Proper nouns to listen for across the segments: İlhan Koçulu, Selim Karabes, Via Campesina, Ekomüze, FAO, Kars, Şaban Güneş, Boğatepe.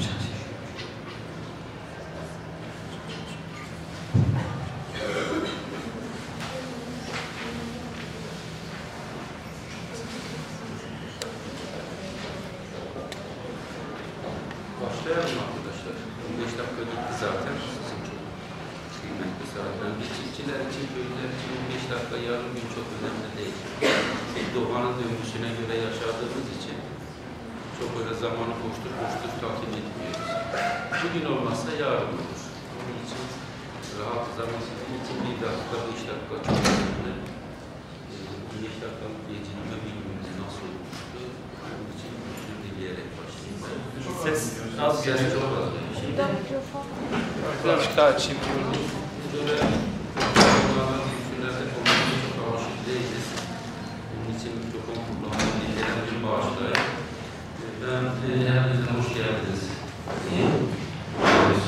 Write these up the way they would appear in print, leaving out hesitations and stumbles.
Başlayalım arkadaşlar. 15 dakika gitti zaten. Sizin çok kıymetli saatleriniz. Çiftçiler için, köyler için 15 dakika yarım gün çok önemli değil. Biz doğanın dönüşüne göre yaşadığımız için çok öyle zamanı koştur koştur takip etmiyoruz. Bugün olmazsa yarın olur. Onun için rahat zaman sizin için 1 dakika, 5 dakika çok önemli. 15 dakikalık geçinme bilmemiz nasıl olmuştu? Onun için güçlü dileyerek başlayayım. Ses çok az. Şurada mikrofon. Birazcık daha açayım. Için mikrofon kullanmak ilgilenen bir bağışlayın. Ben herkese hoş geldiniz.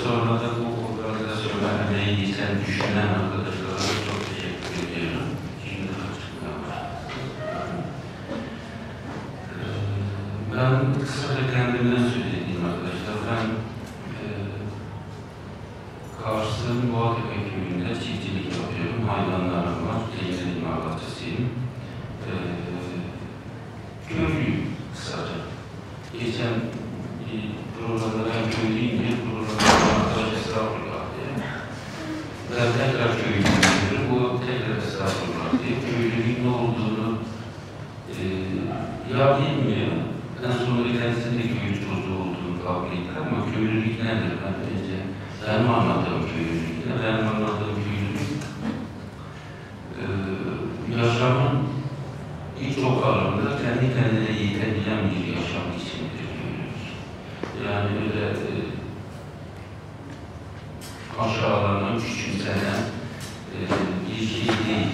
Sonra da bu organizasyonda emeği geçen düşünen arkadaşlara çok teşekkür ediyorum. Şimdi açıklama. Ben kısaca kendimden söylediğim arkadaşlar. Ben Kars'ın Boğatepe köyünde çiftçilik yapıyorum. Hayvanlarım var. Teyzenin imalatçısıyım. Köylüyüm kısaca. Geçen programda ben köylüyüm diye programda arkadaş estağfurullah diye. Ben tekrar köylüyüm diyorum. O tekrar estağfurullah diye. Köylünün ne olduğunu ya bilmiyor. En sonunda kendisinin de köylü çocuğu olduğunu kabul etti ama köylülük nedir? Ben önce benim anladığım köylülük ne? Benim anladığım köylülük yaşamın hiç çok alanında kendi kendine yetebilen bir yaşam içindir. Yani öyle aşağılanan, küçümsenen bir şey değil.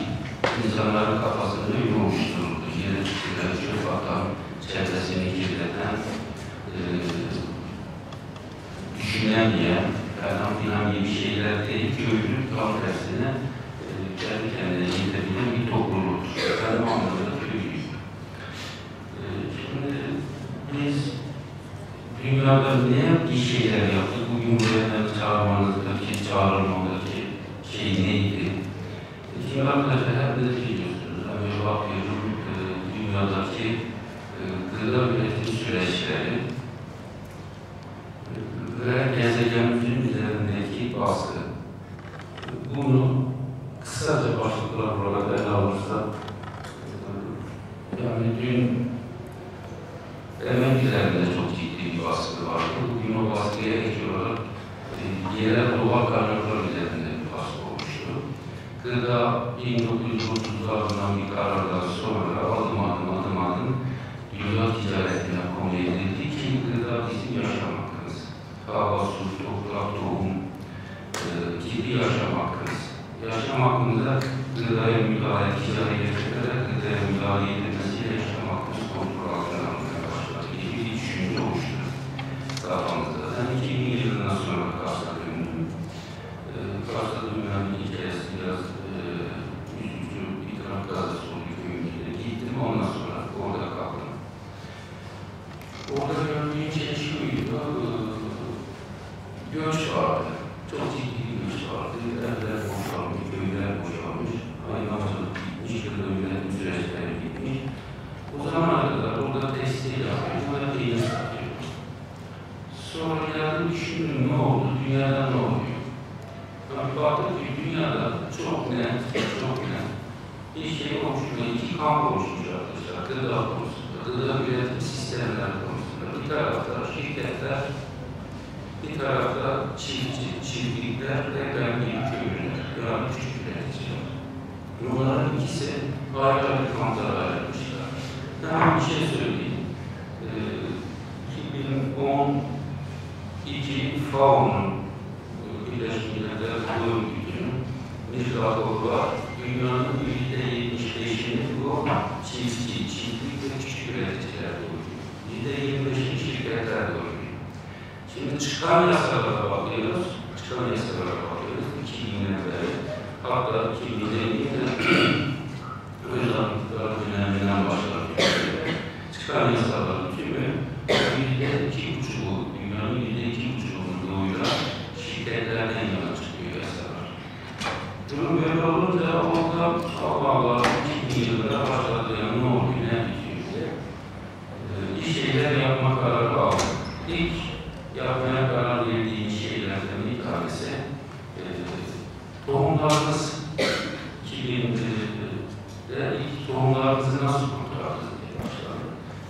İnsanların kafasını yoruşturuldu. Yere düşüren, çöp atan, çevresini kirleten, düşünemeyen, falan filan gibi şeyler değil. Köylülük tam tersine kendi kendine yetebilen bir topluluktur. Ben o anlamda köylüyüm. Şimdi biz dünyada ne iyi şeyler yaptık? Bugün buraya çağırmanızdaki, çağrılmadaki şey neydi? Şimdi arkadaşlar hepiniz biliyorsunuz. Ben böyle bakıyorum dünyadaki gıda üretim süreçleri ve gezegenimizin üzerindeki baskı. Bunu kısaca başlıklar olarak ele alırsak, yani dün emeklilerinde çok ciddi bir baskı vardı. Bugün o baskıya ek olarak yerel doğa kaynakları üzerinde bir baskı oluştu. Gıda 1930'larından bir karardan sonra adım adım dünya ticaretine konu edildi ki gıda bizim yaşam hakkımız. Hava, su, toprak, tohum gibi yaşam hakkımız. Yaşam hakkında gıdaya müdahale, ticari gerçeklere gıdaya müdahale edilmesiyle yaşam hakkımız kontrol altına almaya başladı gibi bir düşünce oluştu kafamızda. Ben 2000 yılından sonra Kars'a döndüm. Kars'a dönmenin hikayesi biraz üzücü, bir taraf gazası oldu köyümüzde. Gittim, ondan sonra orada kaldım. Orada gördüğüm şey şuydu, göç vardı. Çok ciddi bir göç vardı. Evler boşalmış, köyler boşalmış, hayvancılık bitmiş, gıda üretim süreçleri bitmiş. O zamana kadar orada tekstil yapmış, orada peynir satıyormuş. Sonra geldim, düşündüm ne oldu, dünyada ne oluyor? Yani baktık ki dünyada çok net bir şey oluşuyor. İki kamp oluşmuş arkadaşlar, gıda konusunda, gıda üretim sistemler konusunda. Bir tarafta şirketler, bir tarafta çiftlikler ve köy ürünler, yani küçük üreticiler. Bunların ikisi harika bir kantara ayrılmışlar. Daha bir şey söyleyeyim. 2012 FAO'nun Birleşmiş Milletler Tarım Günü'nün bir raporu var. Dünyanın %75'ini bu çiftlik ve küçük üreticiler doğuruyor. %25'ini şirketler doğuruyor. Şimdi çıkan yasalara bakıyoruz, 2000'den beri, hatta 2000'den özellikler döneminden başlar. Çıkan yasaların tümü %2,5'u, dünyanın %2,5 ilk yapmaya karar verdiğim şeylerden bir tanesi tohumlarımız. 2000'de ilk tohumlarımızı nasıl kurtardık diye başladım.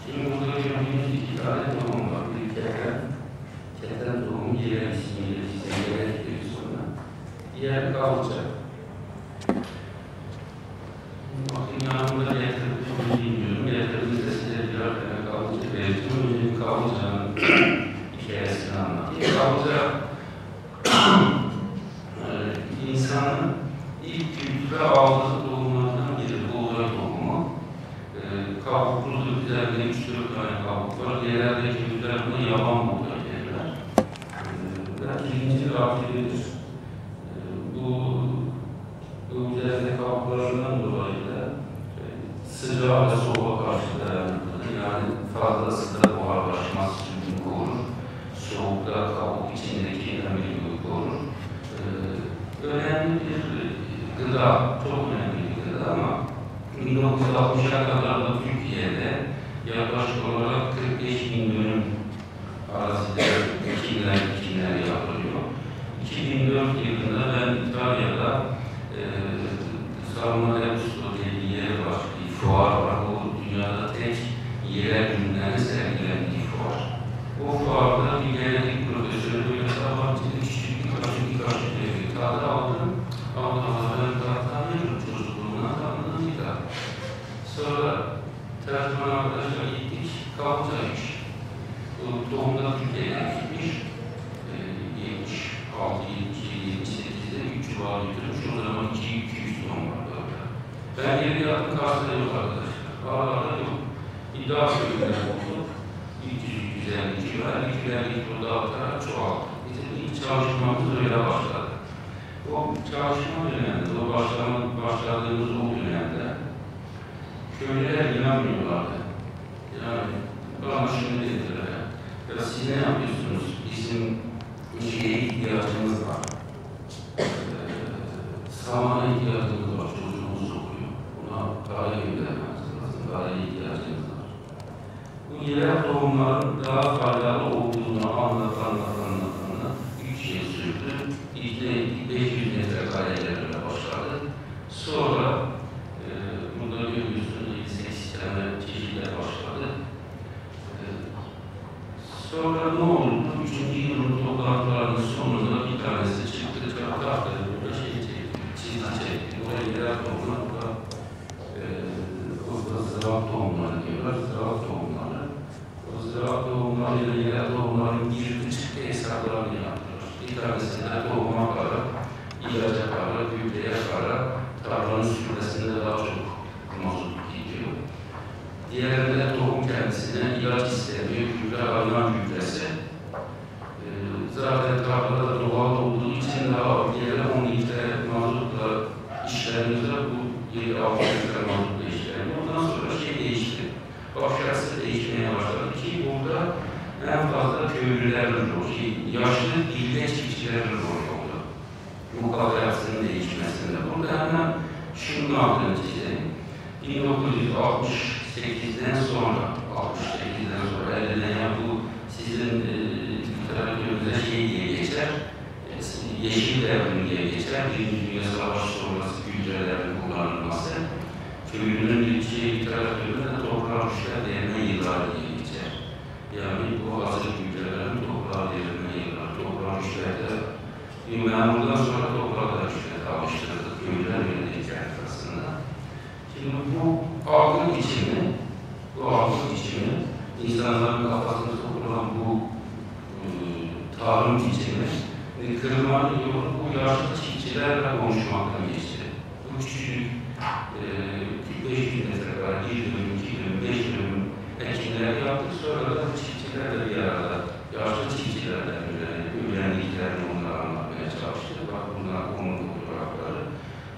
Şimdi burada gördüğünüz iki tane tohum var. Bir keten tohumu gelen ismiyle gelen sonra diğer kalacak. Bakın yanımda yatırıp bilmiyorum. Yatırımızda size bir arkaya kalacak ve tüm kalacağın hikayesini anlatıyor. Kalacak insanın ilk kültüre aldığı tohumlardan biri buğday tohumu. Kabukludur üzerinde 3-4 tane kabuk var. Yerelde kültüler buna yaban buğday derler. Birinci rafiyedir. Bu üzerinde kabuklarından dolayı da sıcağı ve soğuğa karşı dayanıklıdır. Yani fazlası da buharlaşmaz çünkü korur. Soğukta kabuk içindeki emri korur. Önemli bir gıda, çok önemli bir gıda ama 1960'a kadar da Türkiye'de yaklaşık olarak 45.000 dönüm arazide ekinler yapılıyor. 2004 yılında ben İtalya'da Salma Debusto diye bir yer var, bir fuar var. O dünyada tek yerel ürünleri sergilendiği fuar. O fuarda bir genetik profesörü ve Sabancı'da küçük kağıda aldım. Ben kağıttan yedim. Çocukluğumdan tanıdım bir kağıt. Sonra tercüman arkadaşlar gittik. Kağıtaymış. Doğumda Türkiye'den gitmiş. 76-78'de 3 civarı götürüp şu zaman 200 ton vardı orada. Ben geri yattım. Kağıtta yok arkadaşlar. Kağıtlarda yok. İddia bölümler oldu. 300-250 civarı. 250 burada atarak çoğaldı. Bizim ilk çalışmamız öyle başladı. O çalışma dönemde, o başladığımız o dönemde köylere inanmıyorlardı. Yani bana şunu dediler, ya siz ne yapıyorsunuz? Bizim şeye ihtiyacımız var. Samana ihtiyacımız var, çocuğumuz oluyor. Buna paraya göndermemiz lazım, paraya ihtiyacımız var. Bu yerel tohumların daha faydalı olduğunu anlatanlar 3 şey sürdü. İlk 500 metrekarelerle başladı. Sonra burada görüyorsunuz ilk 8 tane çeşitler başladı. Sonra ne oldu? 3. yılın toplantılarının sonunda bir tanesi çıktı. Çaktı. Burada şey çekti. Çizgi çekti. Oraya girer tohumlar. Orada ziraat tohumları diyorlar. Ziraat tohumları. O ziraat tohumları ile girer tohumların girip çıktı hesaplarını yaptı. Bir tanesinde tohuma para, ilaca para, gübreye para, tarlanın sürmesinde daha çok mazot gidiyor. Diğerinde tohum kendisine ilaç istemiyor, gübre hayvan gübresi. Zaten tarlada doğal olduğu için daha diğerine 10 litre mazotla işlerinizde bu 7-6 litre mazotla işleniyor. Ondan sonra şey değişti. Bakşası değişmeye başladı ki burada en fazla köylülerin rolü, yaşlı ilde çiftçilerin rolü oldu. Bu kaderasının değişmesinde. Burada hemen şunun altını çizelim. 1968'den sonra, 68'den sonra elinden yani bu sizin literatürünüze şey diye geçer, yeşil devrim diye geçer, Birinci Dünya Savaşı sonrası kültürlerin kullanılması, köylünün ilçe literatüründe toprağa düşler değerine yıllar diye geçer. Yani bu hazır gübrelerin toprağa verilme yıllar, toprağa müşteride bir memurdan sonra toprağa da müşteride alıştırdık, köylüler yönetken arasında. Şimdi bu algı biçimi, insanların kafasında kurulan bu tarım biçimi, kırmanın yolu bu yaşlı çiftçilerle konuşmaktan geçti. Bu küçük 500 metrekare, 1 dönüm, 2 dönüm, 5 dönüm ekinler yaptık. Sonra da çiftçilerle bir arada, yaşlı çiftçilerle öğrendiklerini onlara anlatmaya çalıştık. Bak bunlar onun fotoğrafları.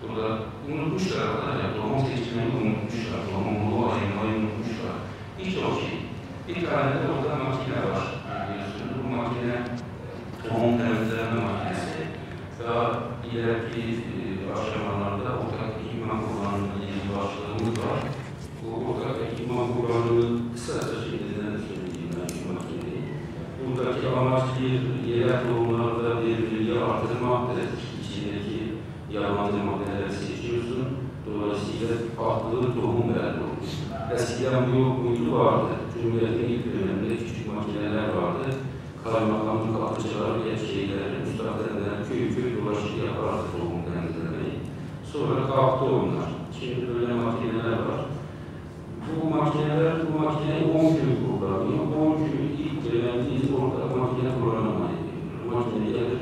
Burada unutmuşlar, ya doğum seçimini unutmuşlar, doğumluluğu ayırmayı unutmuşlar. Hiç o şey. Bir tane de orada makine var. Bu makine tohum temizleme makinesi. Daha ileriki aşama amacı yerel kurumlarda verimliliği artırmaktır. İçindeki yabancı maddeleri seçiyorsun. Dolayısıyla farklı tohum verdi olmuş. Eskiden bu yok muydu vardı. Cumhuriyetin ilk döneminde küçük makineler vardı. Kaymakamlık atıcılar ve şeyleri, müstakdenler köy dolaşık yapardı tohum denizlemeyi. Sonra kalktı onlar. Şimdi böyle makineler var. Bu makineyi 10 köy kullanıyor. 10 köy ilk dönemdeyiz orada makine kullanamayız. Makine gelir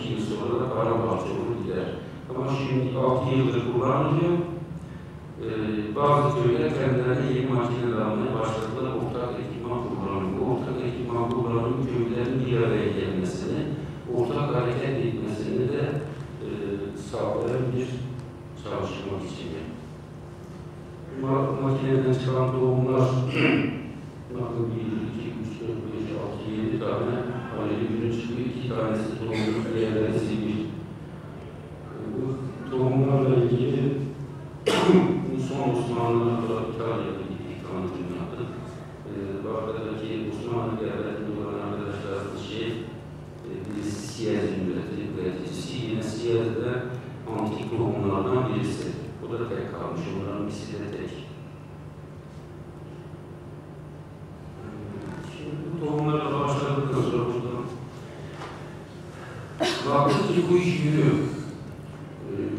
2 yıl sonra da paramparça olur gider. Ama şimdi 6 yıldır kullanılıyor. Bazı köyler kendilerine yeni makineler almaya başladılar. Ortak ekipman kullanımı. Ortak ekipman kullanımı köylerin bir araya gelmesini, ortak hareket etmesini de sağlayan bir çalışma biçimi. Makineden çıkan tohumlar bakın 1, 2, 3, 4, 5, 6, 7 tane ayrı günü çıkıyor. 2 tanesi tohumun değerleri zibir. Bu tohumlarla ilgili son Osmanlı'dan da İtalya'da gittik, anlatımladık. Bu arkadaki Osmanlı devletinde olan arkadaşlarımız birisi siyasi üreticisi, yine siyaside antik tohumlardan birisi. O da tek kalmış, onların birisi de tek. Şimdi bu tohumlarla başladıktan sonra buradan baktık ki bu iş yürüyor.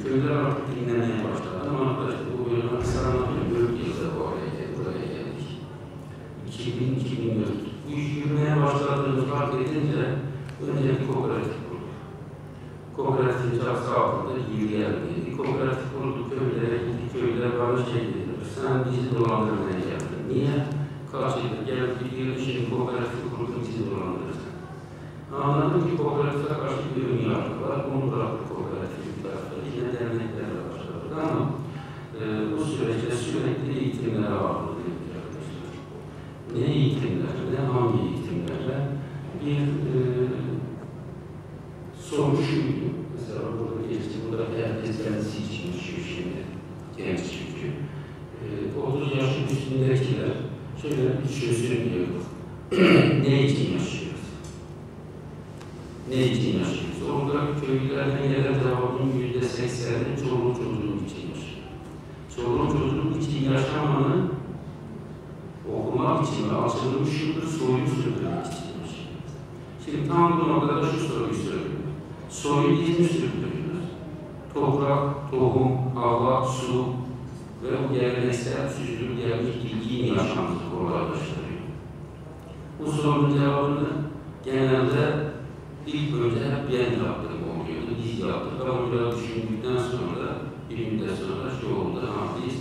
Köyler artık dinlemeye başladı ama arkadaşlar bu bölümden sanatçı bölgede buraya geldik. 2000-2004. Bu iş yürümeye başladığımız fark edince önce bir kooperatif kurduk. Kooperatifin çatı altında yürüyen bir kooperatif kurduk. Köylere gittik, köyler bana şey dediler, sen bizi dolandırmaya geldin. Niye? Kaç yıldır gelip gidiyordu, şimdi kooperatif kurduk, bizi dolandırdı. Anladım ki kooperatife karşı bir ön yargı var, onu bıraktık kooperatif. Yine derneklerle başladık ama bu süreçte sürekli eğitimlere vardı dediler arkadaşlar. Ne eğitimler, ne hangi eğitimlerle? Bir soru şuydu. Mesela burada geçti, burada herkes kendisi için düşüyor şimdi. Genç çünkü. 30 yaşın üstündekiler şöyle bir çözüm diyordu. Ne için yaşıyoruz? Ne için yaşıyoruz? Orada köylülerden gelen cevabın %80'i çoluğu çocuğun içinmiş. Çoluğu çocuğun için yaşamanı okumak için açılmış şudur, soyu sürdürmek içinmiş. Şimdi tam bu noktada şu soruyu söylüyorum. Soyu biz mi sürdürüyoruz? Toprak, tohum, hava, su ve bu geleneksel sürdürülebilir bilgiyi yaşamamızı kolaylaştırıyor. Bu sorunun cevabını genelde İlk önce hep ben yaptım oluyordu, biz yaptık ama biraz düşündükten sonra, bir müddet sonra şu oldu, biz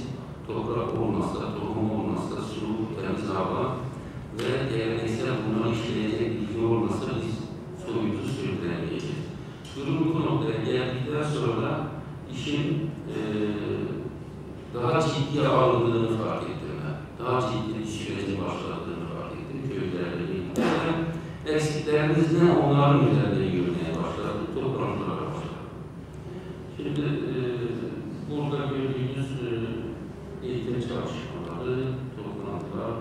toprak olmazsa, tohum olmazsa, su, temiz hava ve geleneksel bunları işleyecek bilgi olmasa biz soyumuzu sürdüremeyeceğiz. Durum bu noktaya geldikten sonra işin daha ciddiye alındığını fark ettim. Daha ciddi bir süreci başladığını fark ettim köylerle birlikte. Eksiklerimizle onların üzerinde yürümeye başladı, toplantılara başladı. Şimdi burada gördüğünüz eğitim çalışmaları, toplantılar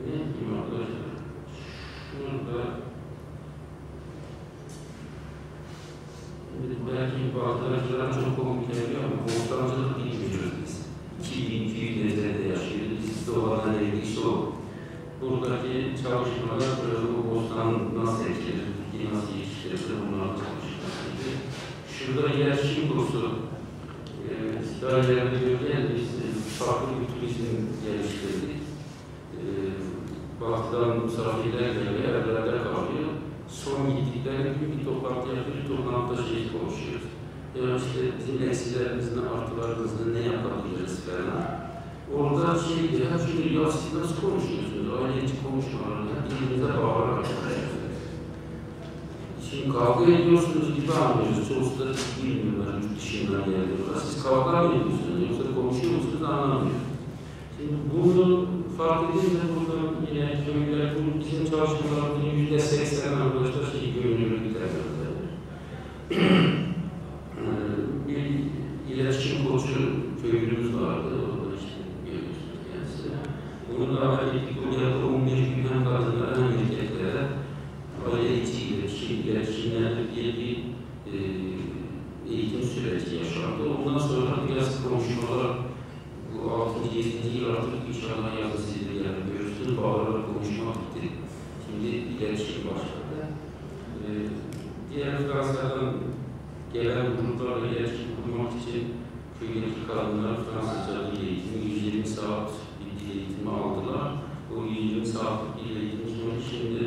ne diyeyim arkadaşlar? Şurada belki bazı arkadaşlara çok komik geliyor ama ortancılık bilmiyoruz biz. 2000-2000 derecede yaşıyoruz, biz de olan ilgisi o. Buradaki çalışmalar, bu bostan nasıl etkilenir, Türkiye nasıl yetiştirilir, bunların çalışmalarıydı. Şurada yerleşim kursu, stajyerleri görüyorken biz farklı bir turizm geliştirdik. Batıdan misafirler geliyor, evlerde kalıyor. Son gittikleri gibi bir toplantı yapıyor, bir toplantıda konuşuyoruz. Yani işte bizim eksilerimizle, artılarımızla ne yapabiliriz falan. Orada hep şunu ya siz nasıl konuşuyorsunuz, aile içi konuşmalarını dilinize bağırarak konuşuyorsunuz. Şimdi kavga ediyorsunuz gibi anlıyorsunuz, sonuçta bilmiyorlar, yurt dışından geliyorlar. Siz kavga ediyorsunuz, yoksa konuşuyor musunuz anlamıyor. Şimdi bunu fark edince burada yine köyler, bizim çalışmalarının %80 arkadaşlar gönüllülükler gösterdi. Bir iletişim koçu köyümüz vardı. Bunun daha belki bu yılda 11 günden kadınlara, erkeklere gençlik başladı. Diğer Fransa'dan gelen gruplarla gençlik kurmak için köydeki kadınlar Fransızca dil eğitimi, 120 saat dil eğitimi aldılar. O 120 saatlik dil eğitimi sonucu şimdi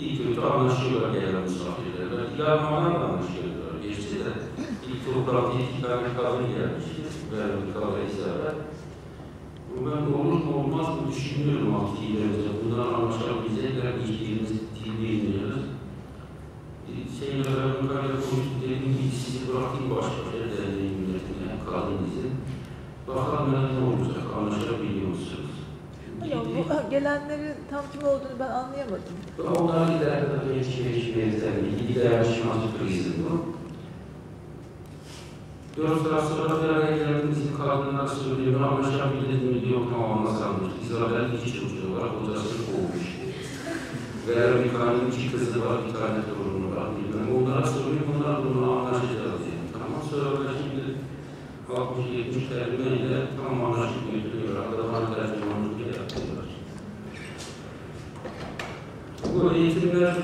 iyi kötü anlaşıyorlar gelen misafirlerle. İlhan'la da anlaşıyorlar. Geçti de ilk toplantıya iki tane kadın gelmişti. Verdik kahveyselere. Ben olur mu olmaz mı düşünüyorum artık ilerimizde. Bunlar anlaşabilecekler, ilgimiz, dilini indiriyoruz. Şeyle ben yukarıda konuştum, dedim ki sizi bırakayım başka bir derneğin milletine, kadınızı. Bakalım ne olacak, anlaşabiliyor musunuz? Yok, bu gelenlerin tam kim olduğunu ben anlayamadım. Onlar ileride tabii hiç benzerliği, gider şımartık krizim bu. 4 saat sonra beraber geldiğimizin kadınlar söylüyor, anlaşabiliriz mi yok mu anlasandır. İzabel iki çocuğu var, kocası olmuş. Veya bir tane iki kızı var, bir tane torunu var. Onlara soruyor, onlar bunu anlaşacağız diye. Tamam, sonra ben şimdi 60-70 terbiyeyle tam anlaşıp götürüyor. Arkadan tercümanlık bile yapıyorlar. Bu eğitimler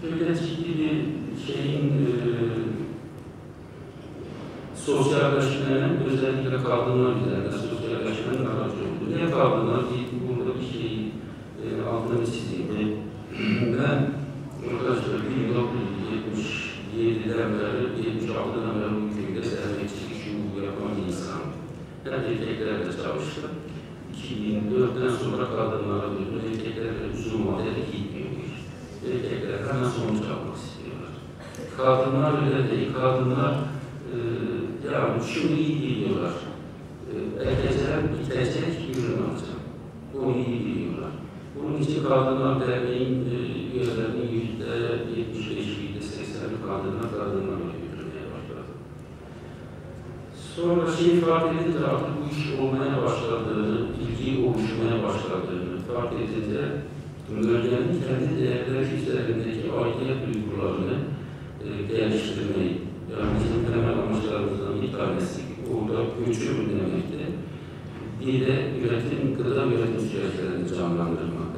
şöyle ciddi bir şeyin sosyalleşmenin, özellikle kadınlar üzerinde sosyalleşmenin aracı oldu. Niye kadınlar değil, burada bir şey altını çizildi. Ben arkadaşlar 1977'den beri, 76'dan beri bu köyde servetçilik şubu yapan insan. Ben erkeklerle çalıştım. 2004'ten sonra kadınlara dönüyor. Erkeklerle uzun vadeli gitmiyor. Erkekler hemen sonuç almak istiyorlar. Kadınlar öyle değil. Kadınlar yani şimdi iyi biliyorlar. Erkekler bitecek, ürün alacak. Onu iyi biliyorlar. Bunun için kadınlar derneğin üyelerinin %75, %80 kadınlar götürmeye başladı. Sonra şey fark edince artık bu iş olmaya başladığını, bilgi oluşmaya başladığını fark edince bölgenin kendi değerleri üzerindeki aidiyet duygularını geliştirmeyi, yani bizim temel amaçlarımızdan bir tanesi, orada göçüm demekti. Bir de üretim, gıda üretim süreçlerini canlandırmakta.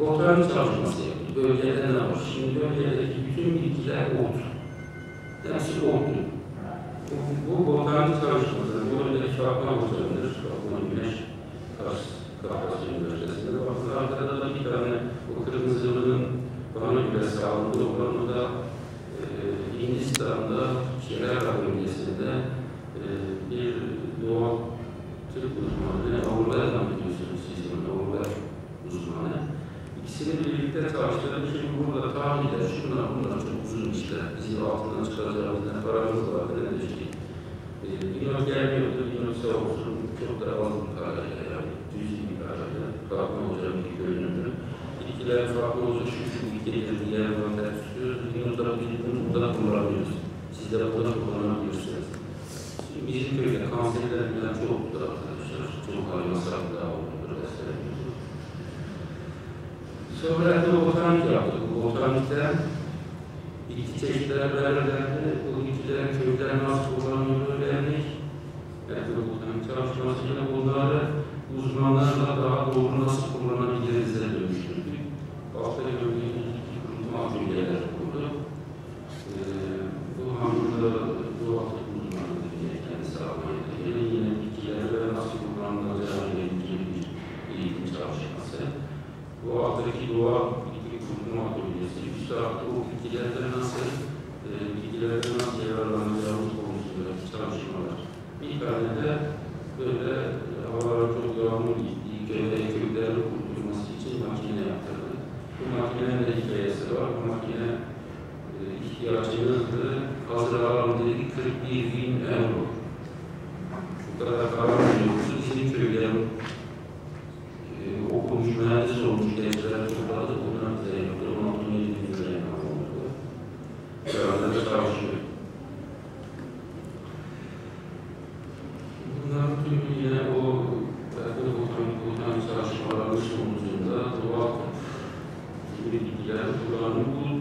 Botan çalışması yaptı. Bölgede ne var? Şimdi bölgedeki bütün bilgiler oldu. Nasıl oldu? Bu botan çalışması, bölgedeki Şaban Hoca'ndır. Şaban Güneş, Kafkas Üniversitesi'nde. Bakın arkada da bir tane o kırmızılığının bana göre sağlıklı olanı da Hindistan'da, Kerala bölgesinde bir doğal tıp uzmanı, Avrupa'dan biliyorsunuz siz bunu, Avrupa uzmanı. İkisini birlikte tartıştırdım. Şimdi burada tahminler, şunlar bunlar çok uzun işler. Bizi altından çıkaracağımız ne paramız var, ne de şey. Bilmiyorum gelmiyordu, bilmiyorum sağ olsun. Çok da az bir kararıyla yani, düz bir kararıyla. Fatma Hoca bir görünümünü. İlkiler Fatma Hoca şu ülkeyle bir yer var der tutuyoruz. Bilmiyorum da bunu buradan kullanamıyoruz. Siz de buradan kullanamıyorsunuz. Bizim köyde kanserlerden çok da arkadaşlar, çok hayvansak daha olurdu, destekliyoruz. Sonra da botanik yaptık. Botanikten bitki çeşitleri belirlendi. Bu bitkilerin köyden nasıl kullanılıyor öğrendik. Yani botanik çalışmasıyla bunları uzmanlarla daha doğru nasıl kullanabiliriz'e dönüştürdük. Haftaya gördüğünüz iki kurulma atölyeler kurduk. Bu hamurda bu hafta yeni bitkileri ve nasıl kullanılacağıyla ilgili bir eğitim çalışması. Bu haftaki doğa bitki kurutma atölyesi, üst tarafta o bitkilerden nasıl yararlanacağımız konusunda çalışmalar. Bir tane de böyle havalara çok yağmur gittiği köyde köklerini kurutulması için makine yaptırdık. Bu makinenin de hikayesi var. Bu makine ihtiyacınızdı. Hazır alanındaki 41.000 €. Bu kadar karar veriyoruz. Bizim köylerin okumuş, mühendis olmuş gençler topladı. Bunlar bize yaptı. 16-17 bin liraya kaldı. Herhalde de karşılıyor. Bunlar tüm yine o botanik çalışmaların sonucunda doğal bilgiler kullanılıyor.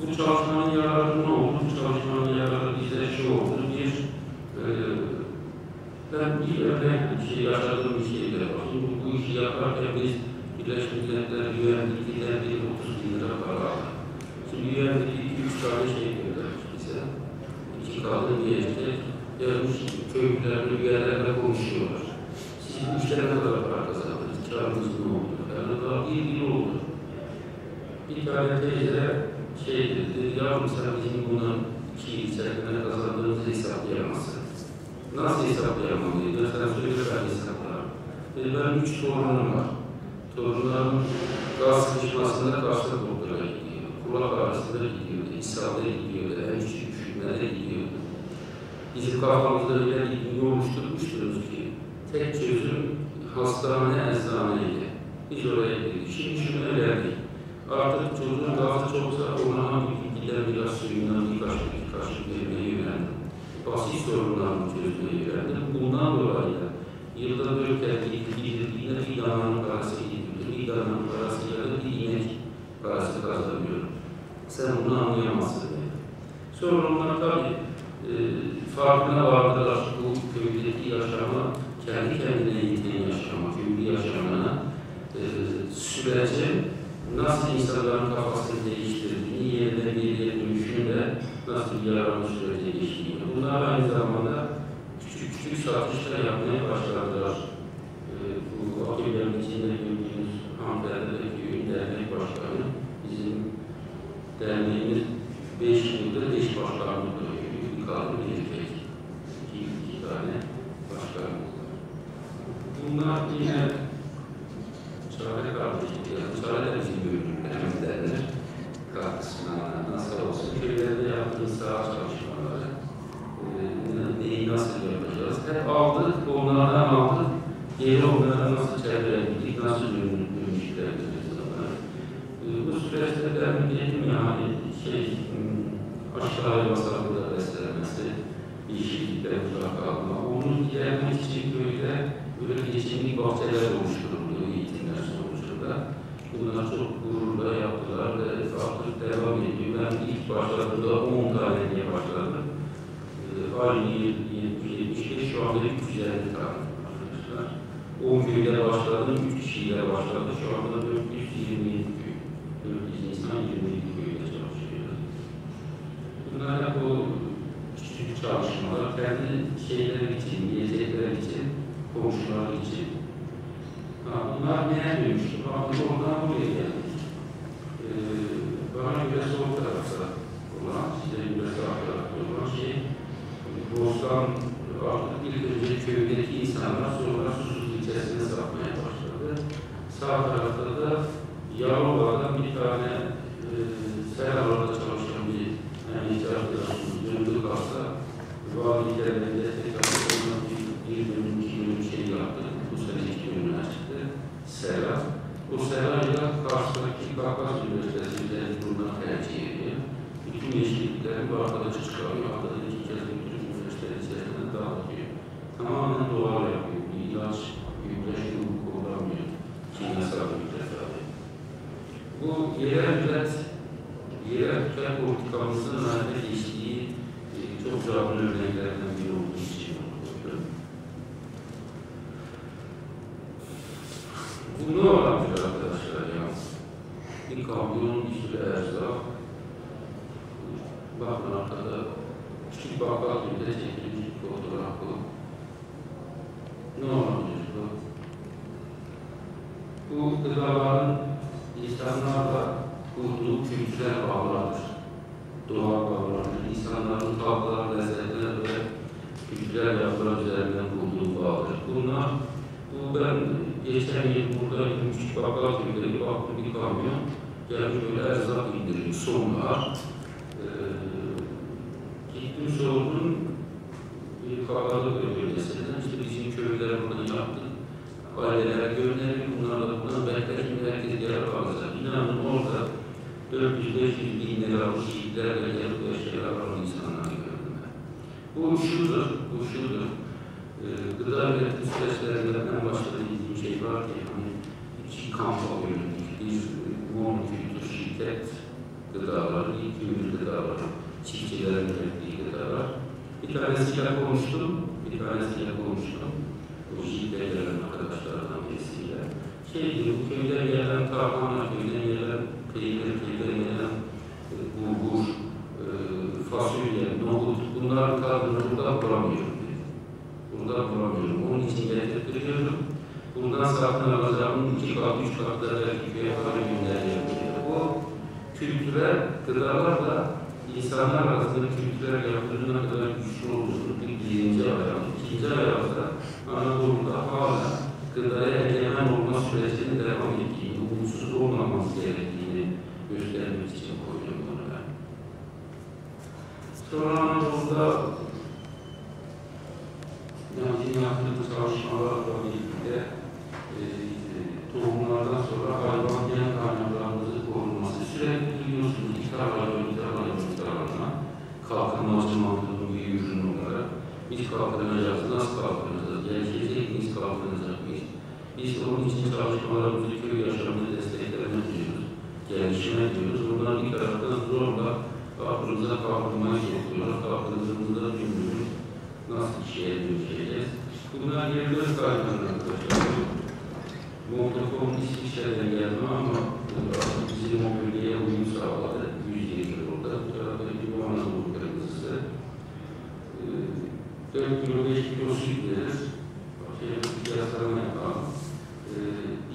Bu çalışmanın yararı ne oldu? Bu çalışmanın yararı bize şu oldu. Ben bir örnek bir şey yaşadığım bir şeydir. Bu işi yaparken biz Birleşmiş Milletler güvenlikler 30 bin lira para aldı. Şimdi güvenlikli 2-3 tane şey göndermiş bize. İki kaldı diye işte yazmış köylülerle yerlerle konuşuyorlar. Siz 3 tane kadar para kazandınız. Kiramız ne oldu? Yani daha ilgili oldu. Bir tane teyze şey dedi, yavrum sen bizim bundan 2 seneden kazandığımızı hesaplayamazsın. Nasıl hesaplayamalıydı? Sen söyle ben hesaplarım. Dedi ben 3 sorunum var. Torunların gaz sıkışmasında karşı doktora gidiyor, kulak ağrısına gidiyordu, ishale gidiyordu, en küçük küçüklerine gidiyordu. Bizim kafamızda bile yoğuşturmuştunuz ki tek çözüm hastane, eczaneydi. Biz oraya girdik. Şimdi şuna geldik. Artık çocuğun gazı çoksa ona hangi bilgiler biraz suyundan birkaç vermeye yöneldim. Basit sorunlarını çözmeye yöneldim. Bundan dolayı yılda böyle geldiğinde İlhan'ın parası gidiyordu. İlhan'ın parası ya da bir inek parası kazanıyorum. Sen bunu anlayamazsın diye. Sonra onlar tabii farkına vardılar bu köydeki yaşama, kendi kendine gittiğin yaşama, köylü yaşamına sürece nasıl insanların kafasını değiştirdiğini, yerine geriye dönüşünde nasıl bir yararlı sürece geçtiğini. Bunlar aynı zamanda küçük satışlar yapmaya başladılar. Bu akılların içinde gördüğünüz Hamder'de köyün dernek başkanı, bizim derneğimiz 5 yıldır eş başkanlık dönüyor. Bir kadın bir erkek, iki tane başkanımız var. Bunlar yine çare kardeşlik yani çare bizim bölümlerimizdendir. Katkısına nasıl olsun köylerde yaptığı sağ çalışmaları neyi nasıl yapacağız? Hep aldık, onlardan aldık. Geri onlara nasıl çevirebildik, nasıl dönüştürebiliriz onları. Bu süreçte ben dedim yani aşağıya basarlıkla beslenmesi, işçilikten uzak kalma. Onun gelmek için köyde böyle geçimlik bahçeler oluşturuluyor eğitimler sonucunda. Bunlar çok gururla yaptılar ve artık devam ediyor. Ben ilk başladığımda 10 tane diye başladım. Aynı 70'de şu anda 350 tane arkadaşlar. 10 köyde başladım, 3 kişiyle başladı. Şu anda 427 köy. 400 insan 27 köyde çalışıyorlar. Bunlar hep o küçük çalışmalar. Kendi şeyler için, yiyecekler için, komşular için. Bunlar neye dönüştü? Ondan buraya geldik. Bana göre sol tarafta olan, size göre sağ tarafta olan şey, Bostan artık ilk önce köydeki insanlar sonra Susuz ilçesine satmaya başladı. Sağ tarafta da Yalova'dan bir tane Selalar'da çalışan bir ihtiyaçlarımız döndük hasta. Vali ilerlerinde tekrar ondan bir bölüm, iki bölüm şey yaptık. Bu sene iki bölüm açtı. Selam. O Selam'la karşıdaki Kafkas Üniversitesi üzerinde bundan tercih ediyor. Bütün yeşilliklerin bu arkadaşı çıkarıyor. Arkadaşı iki kez içerisinde dağıtıyor. Tamamen doğal yapıyor. Bir ilaç, gübreşim kullanmıyor. Kimyasal gübre tabii. Bu yerel ücret politikamızın nerede geçtiği çok canlı örneklerden biri olduğu için bakıyorum. Bunu alamıyor arkadaşlar yalnız. Bir kamyon, bir sürü erzak. Bakın arkada küçük bakkal gibi de çekilmiş bir fotoğraf bu. Ne olabilir bu? Bu gıdaların insanlarla kurduğu kültürel bağlardır. Doğal bağlardır. İnsanların tatlar, lezzetler ve kültürel yapılar üzerinden kurduğu bağlardır. Bunlar, bu ben geçen yıl burada küçük bakkal gibi bir kamyon gelmiş böyle erzak indiriyor. Sonlar. Sorunun bir kafalık bölgesinden işte bizim köylere bunu yaptık. Ailelere gönderelim. Bunlar da buradan belki herkes yarar alacak. İnanın orada 400-500 bin lira bu şehitlerle yarık eşyalar olan insanlar gördüm ben. Bu şudur, bu şudur. Gıda ve süreçlerinden en başta dediğim şey var ki hani iki kampa bölündük. Bir Mon Kültür Şirket gıdaları, iki ürün gıdaları. Çiftçilerin ürettiği gıdalar. Bir tanesiyle konuştum, o şirketlerin arkadaşlarından birisiyle. bu köyden gelen tarhana, köyden gelen peynir, köyden gelen bulgur, fasulye, nohut, bunların tadını buradan bulamıyorum dedi. Buradan bulamıyorum. Onun için getirtiriyorum. Bundan satın alacağımın 2 kat, 3 kat belki köye para göndereceğim. O kültürel gıdalarla insanlar arasında kültürel yaptırıcı ne kadar güçlü oluşturup birinci ayağımız. İkinci ayağımızda Anadolu'da hala gıdaya egemen olma sürecinin devam ettiğini, umutsuz olmaması gerektiğini göstermek için koydum bunu ben. Sonra Anadolu'da yani yaptığımız çalışmalarla birlikte tohumlardan sonra hayvan gen kaynaklarımızın korunması sürekli duyuyorsunuz. İktarlarına kalkınmacı mantığının bir ürün olarak biz kalkınacağız, nasıl kalkınacağız, gelecek biz kalkınacak mıyız? Biz onun için çalışmalarımızı, köy yaşamını destekleme diyoruz, gelişime diyoruz. Bundan bir taraftan zorla aklımıza kalkınmaya getiriyoruz, aklımızda cümlemiz nasıl işe dönüşeceğiz? Bunlar yerler kaynaklarına Mobilcom'un İsviçre'den gelme ama bizim mobilyaya uyum sağladı. 100 yıldır orada. Bu tarafta Yuva Anadolu Kırmızısı. 4 kilo, 5 kilo süt verir. Piyasalama yapalım.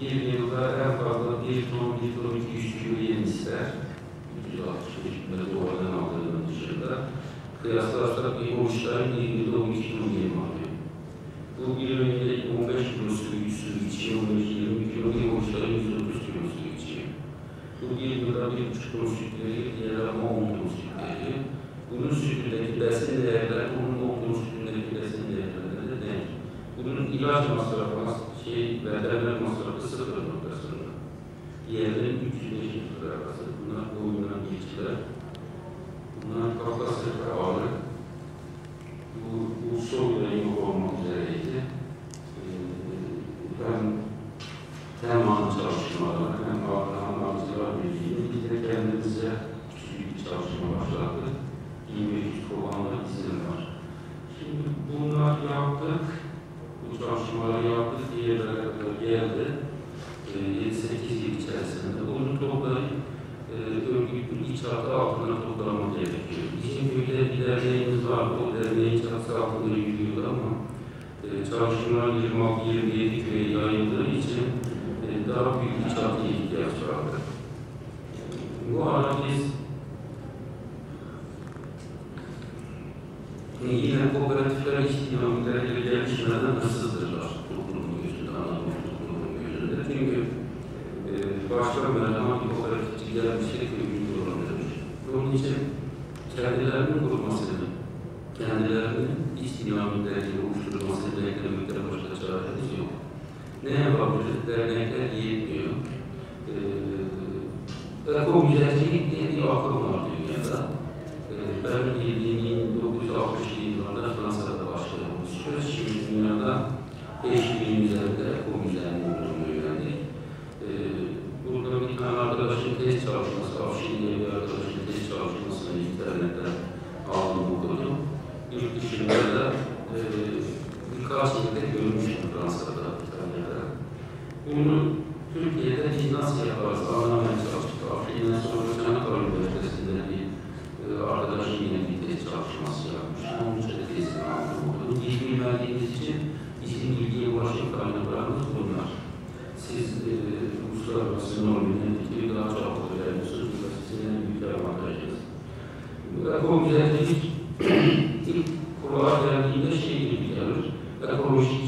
1 yılda en fazla 1 ton, 1 ton 200 kilo yem ister. 360 litre doğadan aldığının dışında. Kıyaslarsak yoğuşların 20'de 12 kilo yem alıyor. Bu bir önce 15 kilo suyu içiyor, 20 kilo yoğuşların 130 kilo suyu içiyor. Bu bir yılda 1,5 ton süt verir, diğer ama 10 ton süt verir. Bunun sütündeki besin değerler, onun 10 ton sütündeki besin değerlerine de denk. Bunun ilaç masrafı, veteriner masrafı 0 noktasında. Diğerlerin 300-500 lira arası. Bunlar boyundan geçiler. Bunlar Kafkasya ağrı. Bu soğuyla yok olmak üzereydi. Ben hem anı çalışmalar, hem anıcılar birliğini, bir de kendimize küçük bir çalışma başladı. 2500 kovanla izin var. Şimdi bunlar yaptık, bu çalışmaları yaptık, diğerlere kadar geldi. 7-8 yıl içerisinde onu toplayıp, örgütün iç hattı altına toplamak gerekiyor. Bizim köyde bir derneğimiz var, o derneğin çatısı altında yürüyordu ama çalışmalar 26-27 köye yayıldığı için daha büyük iç hattıya ihtiyaç vardı. Bu ara biz yine kooperatiflere istihdamlara göre gelişmeden hırsızdırlar toplumun gözünde, Anadolu toplumun gözünde. Çünkü başka merhamet kooperatifçiler bir şey köylülük olabilir. Onun için kendilerinin kurulmasını, kendilerinin istihdamın derneği oluşturulmasını deneklemiklere başka çaremiz yok. Ne yapabilir? Dernekler yetmiyor. Ekom güzelcilik diye bir akım var dünyada. Ben 1960 yıllarında Fransa'da başladığımız süreç şimdi dünyada 5000 üzerinde ekom güzelliği olduğunu öğrendik. Burada bir tane arkadaşın test çalışması, Afşin'de bir arkadaşın test çalışmasını internetten aldım, okudum. Yurt dışında da birkaç yılda görmüştüm Fransa'da, İtalya'da. Bunu Türkiye'de biz nasıl yaparız anlamaya çalıştık. Afşin'den sonra Çanakkale Üniversitesi'nde bir arkadaşın yine bir test çalışması yapmış. Onun için de testini aldım, okudum. İlgimi verdiğiniz için bizim ilgiye ulaşım kaynaklarımız bunlar. Siz uluslararası norminin fikri daha çok veriyorsunuz. Bu da sizin en büyük avantajınız. Ekonomicilik ilk kurala geldiğinde şey gibi gelir, ekolojik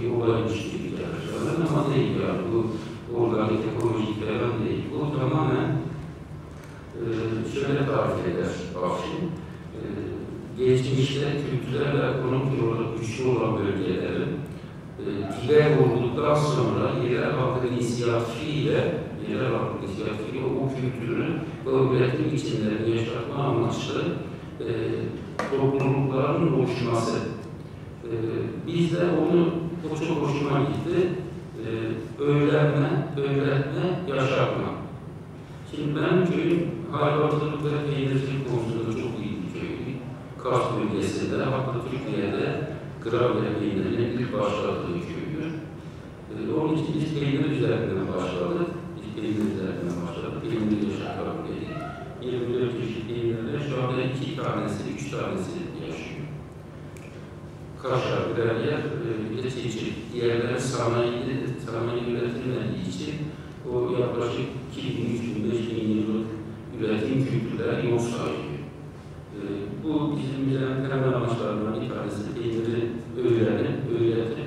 bir olaymış gibi gelir. Ama değil yani, bu organik ekolojik falan değil. Bu tamamen şöyle tarif eder Afşin. Geçmişte kültürel ve ekonomik olarak güçlü olan bölgeleri diğer olduktan sonra yerel halkın inisiyatifiyle o kültürü ve üretim içinde yaşatma amaçlı toplulukların oluşması. Biz de onu, o çok hoşuma gitti, öğretme, yaşatma. Şimdi ben köyün hayvancılık ve peynircilik konusunda çok iyi bir köylüyüm. Kars bölgesinde, hatta Türkiye'de Kravya peynirinin ilk başladığı köyü. Onun için ilk bilimler üzerinden başladık. Bilimler yaşaklar dedik. 24 çeşit bilimlerde şu anda 2 tanesi, 3 tanesi yaşıyor. Kaşar, Berger, bir de seçim. Diğerleri sanayi üretilmediği için o yaklaşık 2000-3000 yıllık üretim kültürleri yok sayıyor. Bu bizim bilen temel amaçlarından bir tanesi bilimleri öğrenip, öğretip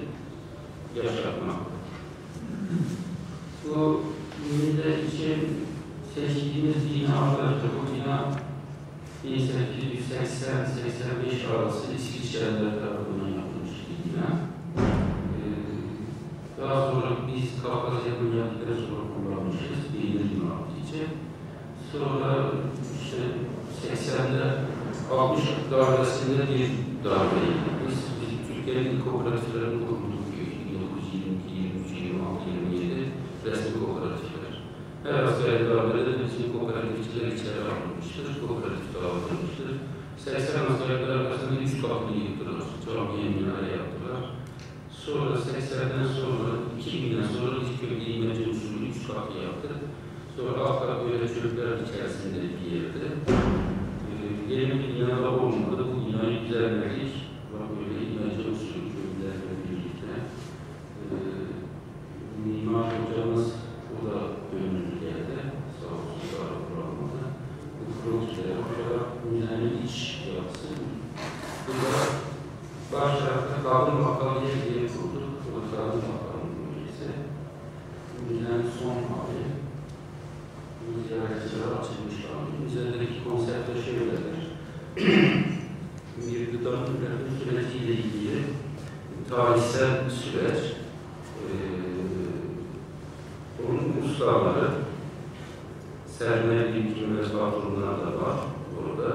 yaşatmak. Bu millet için seçtiğimiz binalardır. Bu bina 1880-85 arası İsviçre'liler tarafından yapılmış bir bina. Daha sonra biz Kafkasya'nın yaptıkları sonra kullanmışız, bilinir binalar için. Sonra işte 80'de 60 darbesinde bir darbeydi. Biz Türkiye'nin kooperatiflerini kurduğumuz 1922, 1923, 1926, 1927 resmi kooperatifler. Her asgari darbede de bizim kooperatifçiler içeri alınmıştır, kooperatif dağıtılmıştır. 80 asgari darbesinde 3 kapıyı yıktılar, camiye minare yaptılar. Sonra 80'den sonra, 2000'den sonra İzköy İmece usulü 3 kapı yaptı. Sonra Afka böyle çöpler içerisinde bir yerde. Yeni bir binada olmadı, bu binayı düzenledik. Böyle İmece usulü çöplerle birlikte. Mimar hocamız, o da gönüllü geldi. Sağ olsun, daha kuramadı. Bu projeler olarak binanın iç yapısı. Bu da baş tarafta kadın makamı diye kurduk. O kadın makamı projesi. Binanın son hali. Ziyaretçiler açılmış kaldı. Üzerindeki konsepte şöyledir. Bir gıdanın üretim süreciyle ilgili tarihsel süreç, onun ustaları, sermaye birikimi ve patronlar da var orada.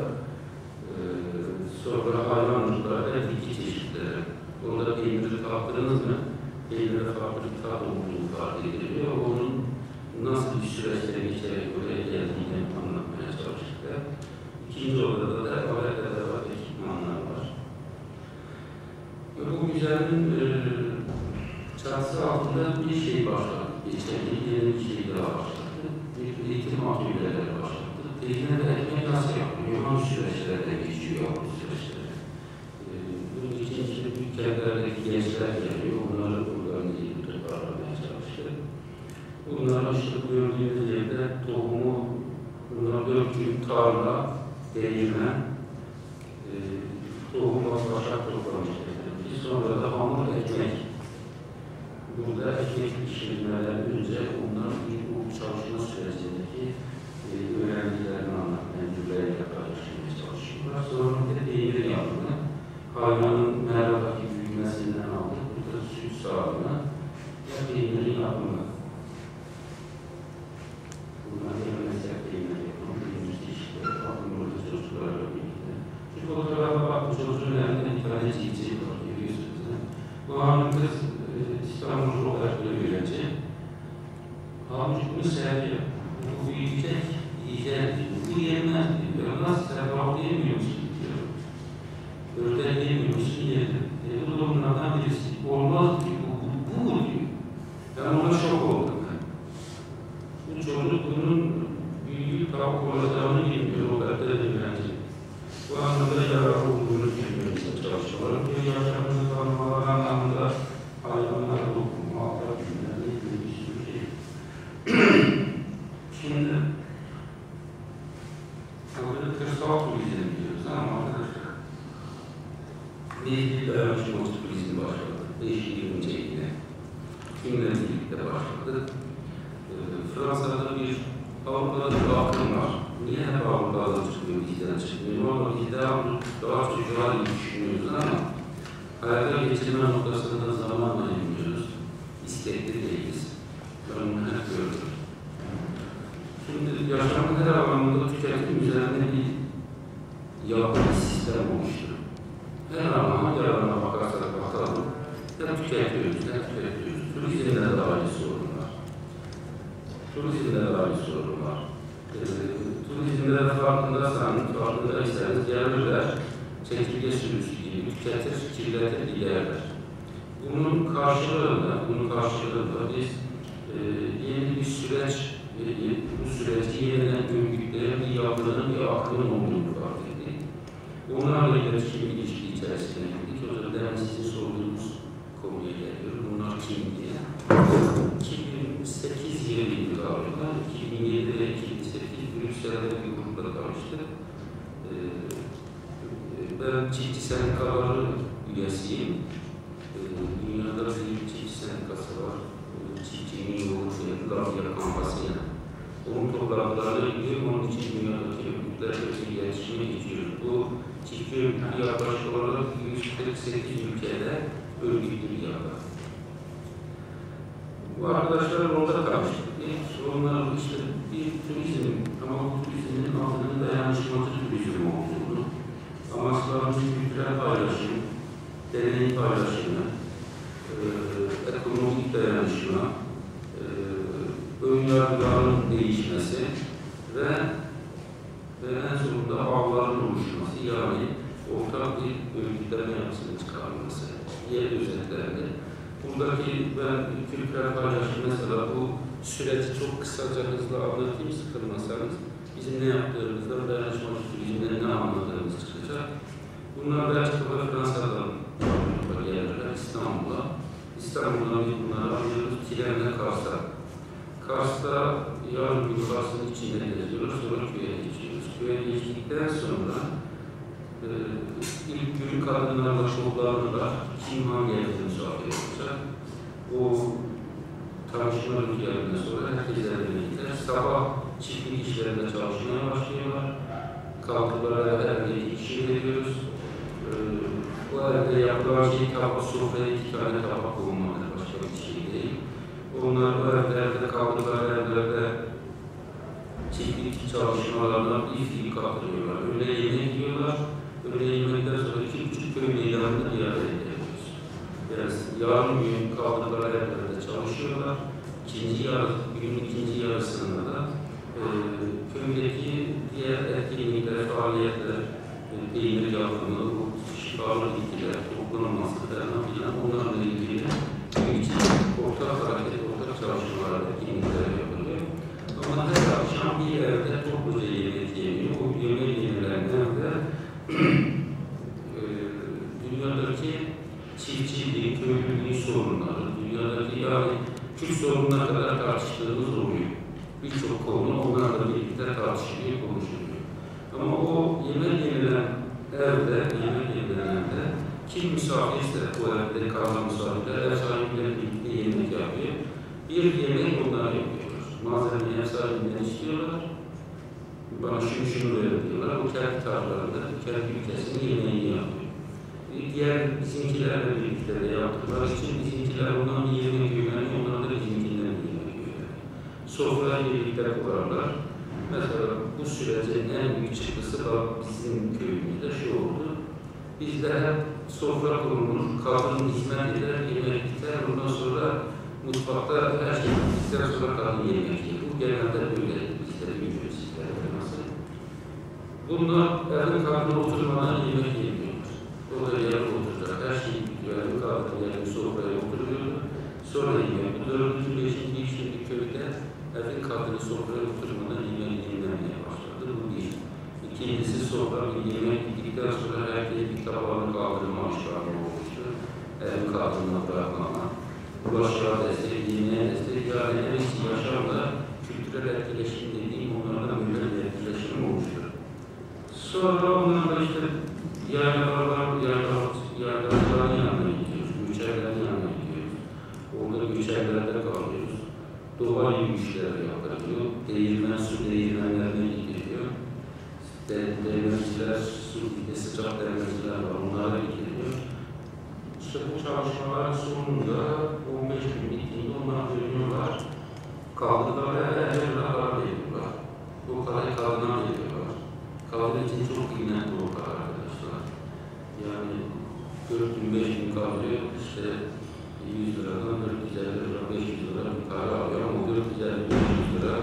Sonra hayvanlıklarda iki çeşitleri. Orada peyniri kaptırınız mı? Peyniri fabrika olduğu fark ediliyor. Onun nasıl bir süreçten geçerek buraya geldiğini anlatmaya çalıştık. İkinci odada da aletler var, ekipmanlar var. Bu müzenin çatısı altında bir şey başladı. Yeni bir şey daha başladı. Bir eğitim atölyeleri başladı. Eğitimde de ekmek nasıl yapılıyor? Hangi süreçlerde geçiyor bu süreçler? Bunun için şimdi büyük kentlerdeki gençler geliyor. Onları buradan ilgili toparlamaya çalıştık. Bunların işte gördüğünüz yerde tohumu, bunlar 4 gün tarla, değirmen, tohumla başak toplamıştık. Biz sonra da hamur ekmek. Burada ekmek pişirmeler önce onların bir çalışma sürecindeki öğrencilerini anlatmaya, öncüleriyle paylaşmaya çalışıyorlar. Sonra bir de devir yapını, hayvanın merhabaki büyümesinden aldık. Burada süt sağlığına ve devir yapını. Bunlar meslek devir yapını, bilimci işleri, aklım orada çocuklarla birlikte. Şu fotoğrafa bak, bu çocuğun elinden bir tane çiçeği var, görüyorsunuz. Bu hanım kız, İstanbul'un olarak öğrenci. Hamurcuğunu seviyor. Bu yiyecek, yiyecek. Bu yemez diyor. Nasıl sevap yemiyorsun diyor. Ördek yemiyorsun yedim. Bu da bunlardan birisi. Olmaz diyor. Bu diyor. Ben ona şok oldum. Bu çocuk bunun büyüğü tavuk olacağını bilmiyor. O kadar da öğrenci. Bu anlamda yararlı olduğunu bilmiyor. Çalışmalar diyor. Yaşamını tanımalar anlamında hayvanlar, dokunma, halka günlerle ilgili bir sürü şey. Şimdi, böyle kırsal turizm diyoruz ama bir dayanışma turizmi başladı. 5 yıl önce yine kimle birlikte başladı. Fransa'da bir Avrupa'da bir akım var. Niye hep Avrupa'da çıkıyor, bizden çıkmıyor? Ama biz de daha çocuğa gibi düşünüyoruz ama hayata geçirme noktasında zamanla yürüyoruz. İstekli değiliz. Ben bunu hep gördüm. Şimdi yaşamın her anlamında tüketim üzerinde bir yapılı sistem oluştu. Her anlamda yararına bakarsak bakalım. Hem tüketiyoruz, hem tüketiyoruz. Turizmde de aynı sorun var. Turizmde de farkındaysanız gelirler. Çekirge sürüsü gibi tüketir, kirletir, giderler. Bunun karşılığında biz yeni bir süreç verip bu süreci yeniden örgütleyen bir yapının, bir aklının olduğunu fark ettik. Onlarla iletişim ilişki içerisine girdik. O yüzden sizin sorduğunuz konuya geliyor. Bunlar kim diye. 2008 yılıydı galiba. 2007'de 2008 Brüksel'de bir grupla tanıştık. Ben çiftçi sendikaları üyesiyim. Dünyada bir çiftçi sendikası var. Çiftçinin yolu Gafya kampasıyla. Onun topraklarına gidiyorum. Onun için dünyadaki örgütlerle bir iletişime geçiyoruz. Bu çiftçi örgütü yaklaşık olarak 148 ülkede örgütlülük yapar. Bu arkadaşlar orada kalmıştık. Onlar işte bir turizm ama bu turizmin altında dayanışmacı turizm olduğunu, Amaslar'ın kültürel paylaşım, deneyim paylaşımı, ekonomik dayanışma, önyargıların değişmesi ve en sonunda ağların oluşması, yani ortak bir örgütleme yapısının çıkarılması diye özetlendi. Buradaki ben kültürel paylaşım mesela bu süreci çok kısaca hızlı anlatayım, sıkılmasanız bizim ne yaptığımızdan, dayanışmacı turizmden ne anladığımız çıkacak. Bunlar Belçika'da, Fransa'dan gelirler İstanbul'a. İstanbul'dan biz bunları alıyoruz, trenle Kars'a. Kars'ta yarın bir Kars'ın içine geziyoruz, sonra köye geçiyoruz. Köye geçtikten sonra ilk gün kadınlarla, çocuklarla kim hangi evde müsaade olacak. O tanışma rüzgarından sonra herkesle birlikte sabah çiftlik işlerinde çalışmaya başlıyorlar. Kalkılara evde işe veriyoruz. O evde yapılan şey kapak, sofraya iki tane kapak olmalıdır, başka bir şey değil. Onlar o evlerde, kalkılara evlerde çiftlik çalışmalarından ilk gibi kalkıyorlar. Öğle yemek yiyorlar. Öğle yemekten sonra iki buçuk köy meydanında ziyaret ediyoruz. Yani yarım gün kalkılara evlerde çalışıyorlar. İkinci yarısında da köydeki diğer etkinlikler, faaliyetler, peynir yapımı, şifalı bitkiler, toplaması falan filan onlarla ilgili köy için ortak hareket, ortak çalışmalar, etkinlikler yapılıyor. Ama her akşam bir evde topluca yemek yeniyor. O yemek yenilenler de dünyadaki çiftçiliğin, köylülüğün sorunları, dünyadaki yani Türk sorununa kadar tartıştığımız oluyor. Birçok konu onlarla birlikte tartışılıyor, konuşuluyor. Ama o yemek yenilen evde, kim misafirse o evde kalan misafirler, ev sahibiyle birlikte yemek yapıyor. Bir yemek onlar yapıyorlar. Malzemeyi ev sahibinden istiyorlar. Bana şunu verin diyorlar. O kendi tarlalarında, kendi ülkesinin yemeğini yapıyor. Diğer bizimkilerle birlikte de yaptıkları için bizimkiler ondan bir yemek güvenli, onlar da bizimkilerle bir yemek güvenli. Sofraya birlikte kurarlar. Mesela bu sürecin en büyük çıktısı da bizim köyümüzde şu oldu. Bizde hep sofra kurulur, kadın hizmet eder, yemek biter, ondan sonra mutfakta her şey bittikten sonra kadın yemek yer. Bu genelde böyle bizlere gülüyor, sizlere de nasıl? Bunlar evin kadını oturmadan yemek yemiyor. Orada yer oturacak, her şey yani kaldı, yani sofraya oturuyordu. Sonra yemeği, bu dördüncü, beşinci, şimdi köyde evin kadını sofraya oturmadan yemeği dinlemeye başladı. Bu değil. İkincisi sofra bir yemek gittikten sonra herkese bir tabağını kaldırma aşağıya oluştu. Evin kadınına bırakmama. Ulaşığa destek, yemeğe destek, yani en eski yaşamda kültürel etkileşim dediğim onlardan böyle bir etkileşim oluştu. Sonra onlarla işte yerlerden yanına gidiyoruz, göçerlerin yanına gidiyoruz. Orada göçerlerde kalıyoruz. Doğa yürüyüşleri yapılıyor. Değirmenlerine gidiliyor. Değirmenciler, sıcak değirmenciler var, onlara gidiliyor. İşte bu çalışmaların sonunda 15 gün bittiğinde onlar dönüyorlar. Kaldıkları yerlere karar veriyorlar. O kararı kadına veriyorlar. Kadın için çok kıymetli o karar. Yani 4.000-5.000 kalıyor, işte 100 liradan 450 lira, 500 lira para alıyor ama 450-500 lira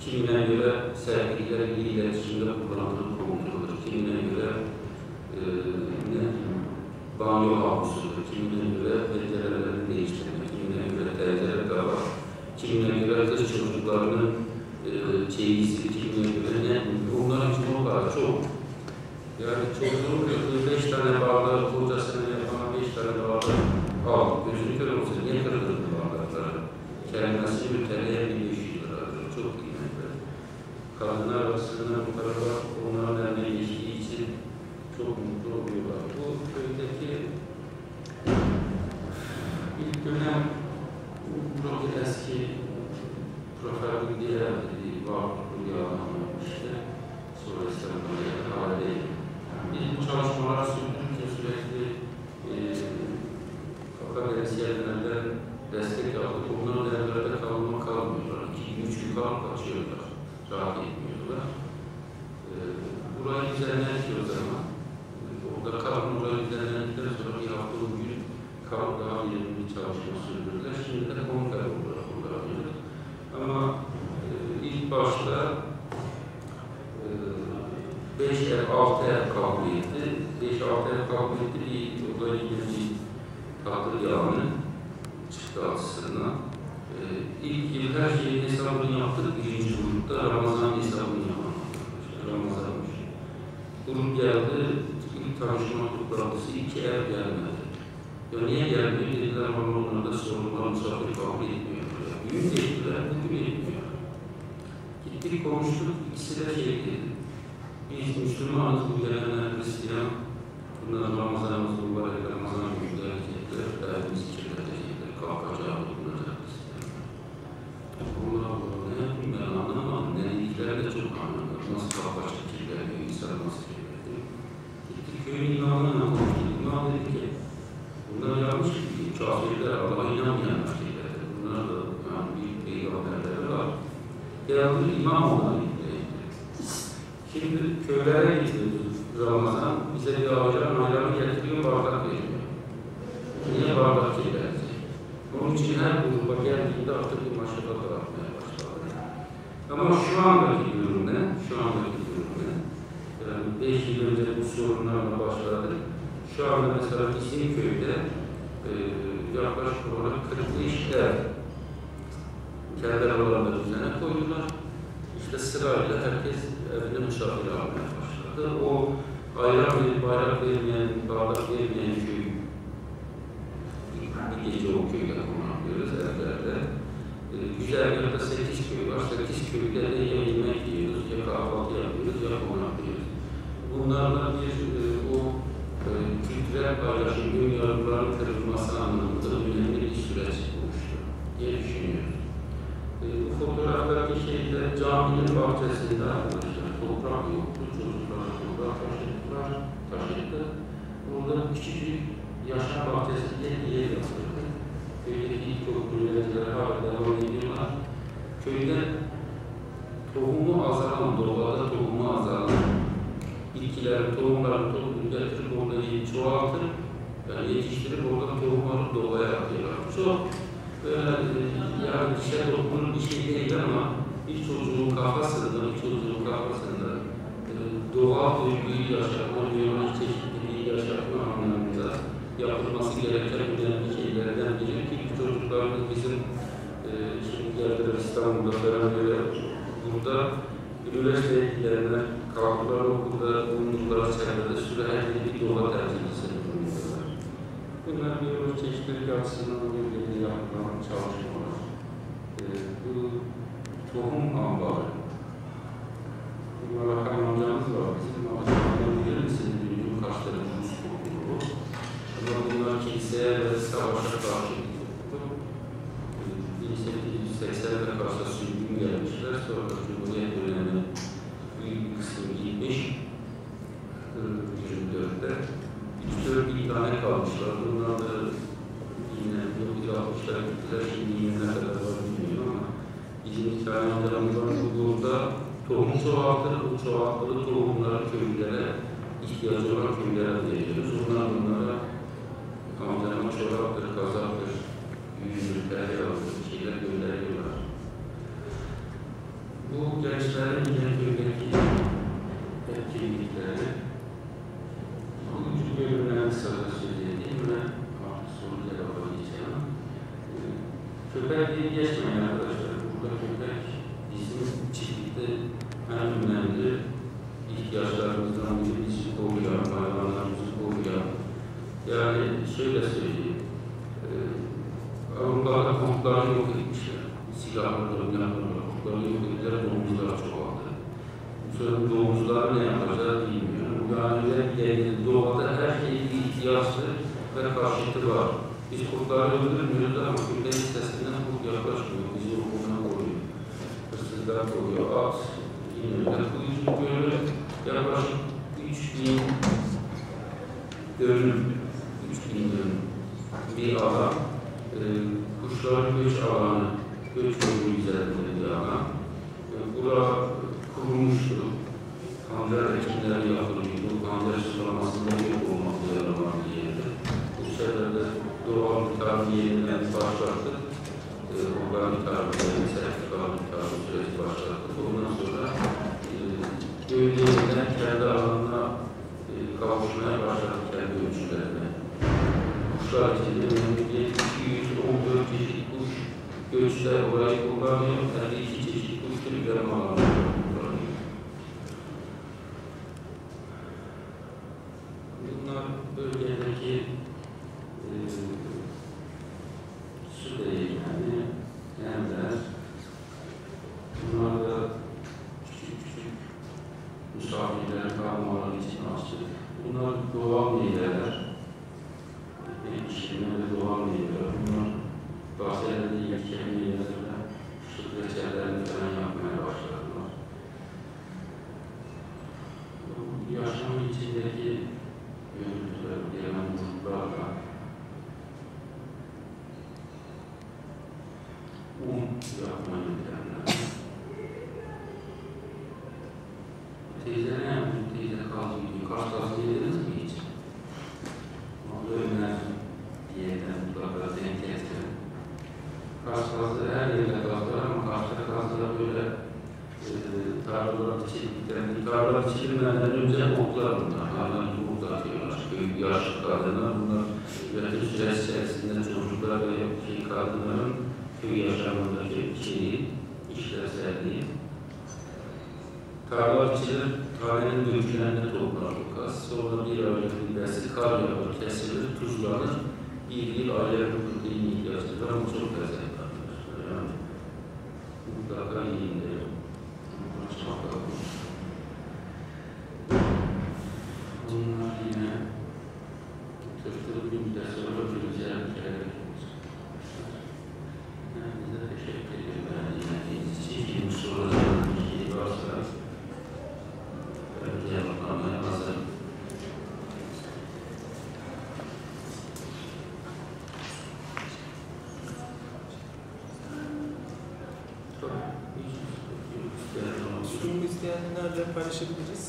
kimine göre sergiler, bir iletişimde kullandığı konulardır, kimine göre banyo havusudur, kimine göre derecelerini değiştirmek, kimine göre dereceler daha var. Kimine göre kız çocuklarının çeyizi, kimine göre ne? Bunların çoğu daha çok. Yani çoğunun gözünü 5 tane bağlar, kocasını yapan 5 tane bağlar. Al, gözünü kör olsa niye kırdırdı bağlarları? Kelimesi bir TL'ye 1500 liradır. Çok kıymetli. Kadınlar arasında bu tarafa onların eline geçtiği için çok mutlu oluyorlar. Bu köydeki ilk dönem çok eski profil diye var, işte sonra İstanbul'da haldeydi. Bizim çalışmalar sürdükçe sürekli kapitalistik yerlerden destek aldık. Onlar yerlerde kalma kalmıyorlar. 2-3 gün kalıp kaçıyorlar. Rahat etmiyorlar. Burayı düzenletiyoruz ama orada kalan burayı düzenledikten sonra bir hafta on gün kalıp daha yerini çalışma sürdürürler. Şimdi de konfer olarak kullanıyorlar. Ama ilk başta 5 ev, 6 ev kabul etti. 5-6 ev kabul etti. Odayla ilgili tahdır yağını çıktı aslında. İlk yıl her şeyin hesabını yaptık. Birinci grupta Ramazan hesabını yapamadık. Ramazanmış. Grup geldi. İlk tanışma toplantısı 2 ev gelmedi. Ya niye gelmiyor dediler ama onlarda sorunlar misafir kabul etmiyor. Gün dediler, bugün etmiyor. Gittik konuştuk, ikisi de şey dedi. Biz Müslümanız, bu gelenler Hristiyan, bunlar Ramazan'ımız mübarek, Ramazan müjdelecekler, derdimiz kirlenecekler, kalkacağı bulunacaklar. Allah Allah, ne yapayım ben anlamadım, denediklerle çok anlamadım. Nasıl kalkacak kirleniyor, insan nasıl kirleniyor? Gittik köyün imamına konuştuk, imam dedi ki, bunlar yanlış değil, kafirler, Allah'a inanmayanlar şeyler. Bunlar da yani büyük peygamberler var. Geldi imam onları. Şimdi köylere gidiyoruz Ramazan, bize bir ağacan ayranı getiriyor, bardak veriyor. Niye bardak kirlendi? Onun için her gruba geldiğinde artık bir maşallah dağıtmaya başladı. Ama şu andaki durumda, yani 5 yıl önce bu sorunlarla başladı. Şu anda mesela İsimköy'de yaklaşık olarak 45 ev kervelalarla düzene koydular. İşte sırayla herkes evine misafir almaya başladı. O bayrak verip bayrak vermeyen, bardak vermeyen köy, bir gece o köyde konaklıyoruz evlerde. Güzel yerde 8 köy var. 8 köyde de ya yemek yiyoruz, ya kahvaltı yapıyoruz, ya konaklıyoruz. Bunlarla bir o kültürel paylaşım, yargıların kırılması anlamında önemli bir süreç oluştu diye düşünüyorum. Bu fotoğraftaki şeyde caminin bahçesinde arkadaşlar toprak yoktu, çocuklar toprak taşıdılar. Orada küçük bir yaşam bahçesi diye bir yer yaptırdı. Köydeki ilkokul öğrencileri hala devam ediyorlar. Köyde tohumu azalan, doğada tohumu azalan bitkilerin, tohumların tohumunu getirip orada çoğaltırıp yani yetiştirip orada tohumları doğaya atıyorlar. Çok yani işe dokunur bir şey değil ama bir çocuğun kafasında, doğal duyguyu yaşatma, dünyanın çeşitliliği yaşatma anlamında yapılması gereken önemli şeylerden biri ki çocuklarımız bizim şimdilerde İstanbul'da falan böyle burada üniversite eğitimlerine kalktılar, okulda bulundukları çevrede sürekli bir doğa tercihlisini bulundular. Bunlar biyoloji çeşitlilik açısından ilgili yapılan çalışmalar. Bu tohum ambarı. Bunlara kaynağımız var. Bizim ambarlarını bilir misiniz? Dünyum kaç tane Rus topluluğu. Ama bunlar kiliseye ve savaşa karşı tutuldu. 1880'de karşı sürgün gelmişler. Sonra Cumhuriyet dönemi büyük bir kısmı gitmiş. 1924'te. 3-4 tane kalmışlar. Bunlar da yine 1960'lar gittiler. Şimdi yine ne kadar var bilmiyorum ama bizim hikayelerden bulduğunda tohum çoğaltırı, bu çoğaltılı tohumları köylere, ihtiyacı olan köylere veriyoruz. Bunlara amcama çoraktır, kazaktır, yüzlük, tereyağıdır, şeyler gönderiyorlar. Bu gençlerin yine köydeki etkinlikleri. Bugünkü bölümden sadece söylediğim ve sorunlara olabileceğim. Köpek diye geçmeyin arkadaşlar. Burada köpek bizim çiftlikte en önemli ihtiyaçlarımızdan birimiz koruyan, hayvanlarımızı koruyan. Yani şöyle söyleyeyim. Avrupa'da konutlarını yok etmişler. Silahları, yanlarını, konutlarını yok etmişler. Domuzlar çoğaldı. Bu sırada domuzlar ne yapacağız bilmiyorum. Yani doğada her şeyin ihtiyaçlı ve karşıtı var. Biz kurtları öldürmüyoruz ama köpeğin sesinden kurt yaklaşmıyor. Bizi okuluna koruyor. Hırsızlar koruyor. At, inirler. Bu yüzden böyle yaklaşık 3000 dönüm, 3000 dönüm bir alan. Kuşların göç alanı, göç yolu üzerinde bir alan. Bura kurulmuştu. Kandır ekinleri yapılıyordu. Kandır sulamasında yok olmakla yaralan bir yerdi. Bu seferde doğal tarım yerinden başlattı. Organik tarım yerinden, sertifikalı tarım süreci başlattı. Ondan sonra köyde yerinden kendi alanına kavuşmaya başlattı kendi ölçülerine. Kuşlar içinde önümüzde 214 çeşit kuş göçler orayı kullanıyor. Kendi 2 çeşit kuş türlerini alanıyor. Bölgedeki su değirmeni, yerler, bunlar da küçük küçük misafirler, kalmaları için açtık. Bunlar doğal meyveler, işleme ve doğal meyveler. Bunlar bahçelerde yetken meyvelerle süt reçellerini falan yapmaya başladılar. Yaşamın içindeki yönümüzler, gelen mutlularla un yapmayı bilenler. Teyze ne yaptı? Teyze kalmıyor. Karşılasını yediniz mi hiç? Ömer diyeden mutlaka denk ettim. Karşılasını her yerde kaldılar ama karşıda kaldılar böyle tarlalar çiğdiklerini. Tarlalar çiğdiklerden önce oklar bunlar. Hala atıyorlar. Yaşlı kadınlar bunlar üretim süresi içerisinde çocuklar ve kadınların köy yaşamındaki içeriği, işlevselliği. Karlar içilir, tanenin dökülenleri toplar bu kaz. Sonra bir aylık bir besli kar yapar, kesilir, tuzlanır. Bir yıl aylık bir dini ihtiyaçları var ama çok lezzetli arkadaşlar. Yani mutlaka yiyin derim. Çok kalmış. Bunlar yine bir müddet sonra güzel bir şeyler yapıyoruz. Ben size teşekkür ederim. Ben yine çekeyim sorularım ki varsa ben cevaplamaya hazırım. Sunum isteyenlerle paylaşabiliriz.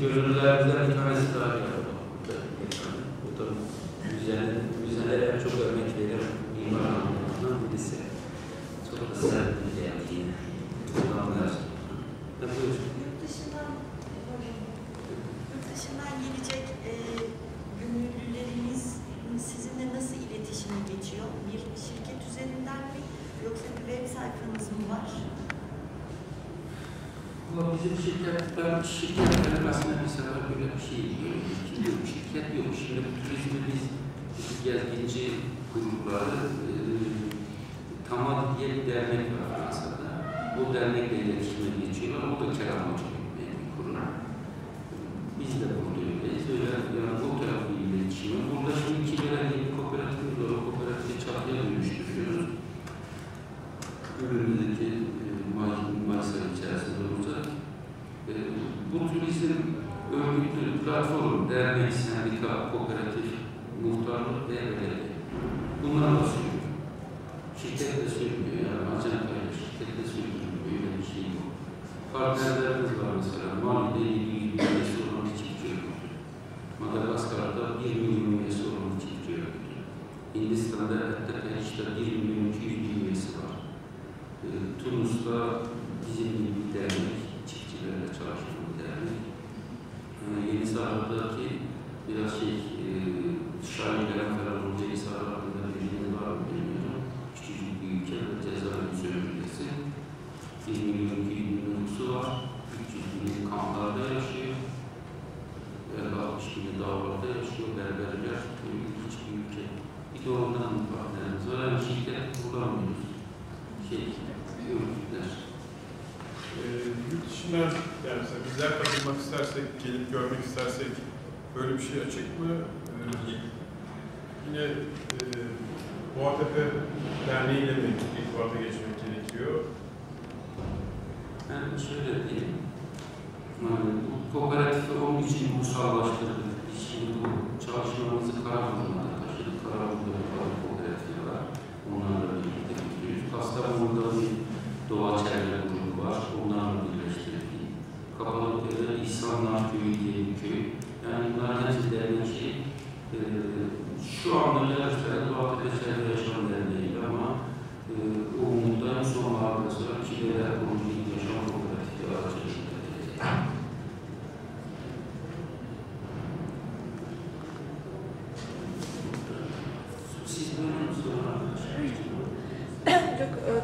Görünürlerden bir tanesi daha yapalım. Bu da müzelere çok örnek verir. Mimar anlamından birisi. Çok da sert bir değerli yine. Anlar. Yurt dışından gelecek gönüllülerimiz sizinle nasıl iletişime geçiyor? Bir şirket üzerinden mi? Yoksa bir web sayfanız mı var? Bizim şirketlerin aslında mesela böyle bir şey diyor, şirket yok. Şimdi bu turizmi biz gezginci grupları Tamad diye bir dernek var Fransa'da. O dernekle iletişime geçiyorlar. O da keramacılık bir kurum. Biz de burada öyleyiz. Öyle yani o tarafı iletişimi. Burada şimdi 2 lira diye bir kooperatifimiz var. O kooperatifi çatıya dönüştürüyoruz. Önümüzdeki Mayıslar içerisinde olacak. Bu turizm örgütleri, platform, dernek, sendika, kooperatif, muhtarlık ve belediye. Bunlar da sürüyor. Şirket de sürmüyor. Yani acentayla şirket de sürmüyor. Böyle bir şey yok. Partnerlerimiz var mesela. Mali'de 700 milyon üyesi olan bir çiftçi örgütü. Madagaskar'da 1 milyon üyesi olan bir çiftçi örgütü. Hindistan'da hatta Periş'te 1 milyon 200 milyon üyesi var. Tunus'ta bizim gibi bir dernek, çiftçilerle çalışan bir dernek. Yeni Sarı'daki biraz keyifler. Yurt dışına, yani bizler katılmak istersek, gelip görmek istersek böyle bir şey açık mı? Yine Boğatepe Derneği'yle mi irtibata geçmek gerekiyor? Ben şöyle diyeyim. Bu kooperatifi 13 yıl kursallaştırdık. Şimdi bu çalışmamızı Karaburun'da, aşırı Karaburun'da bir kooperatifi var. Onlarla birlikte gidiyoruz. Kastamonu'da bir doğa çevre grubu var. Onlarla birleştirdik. Kapadokya'da İhsanlar Köyü diye bir köy. Yani bunlardan izlerdeki şu anda yaşayan Doğatepe Çevre Yaşam Derneği ama o umutların sonlarında sonra Çileler Grubu Yaşam Kooperatifi aracılığıyla. Siz buyurun sorun.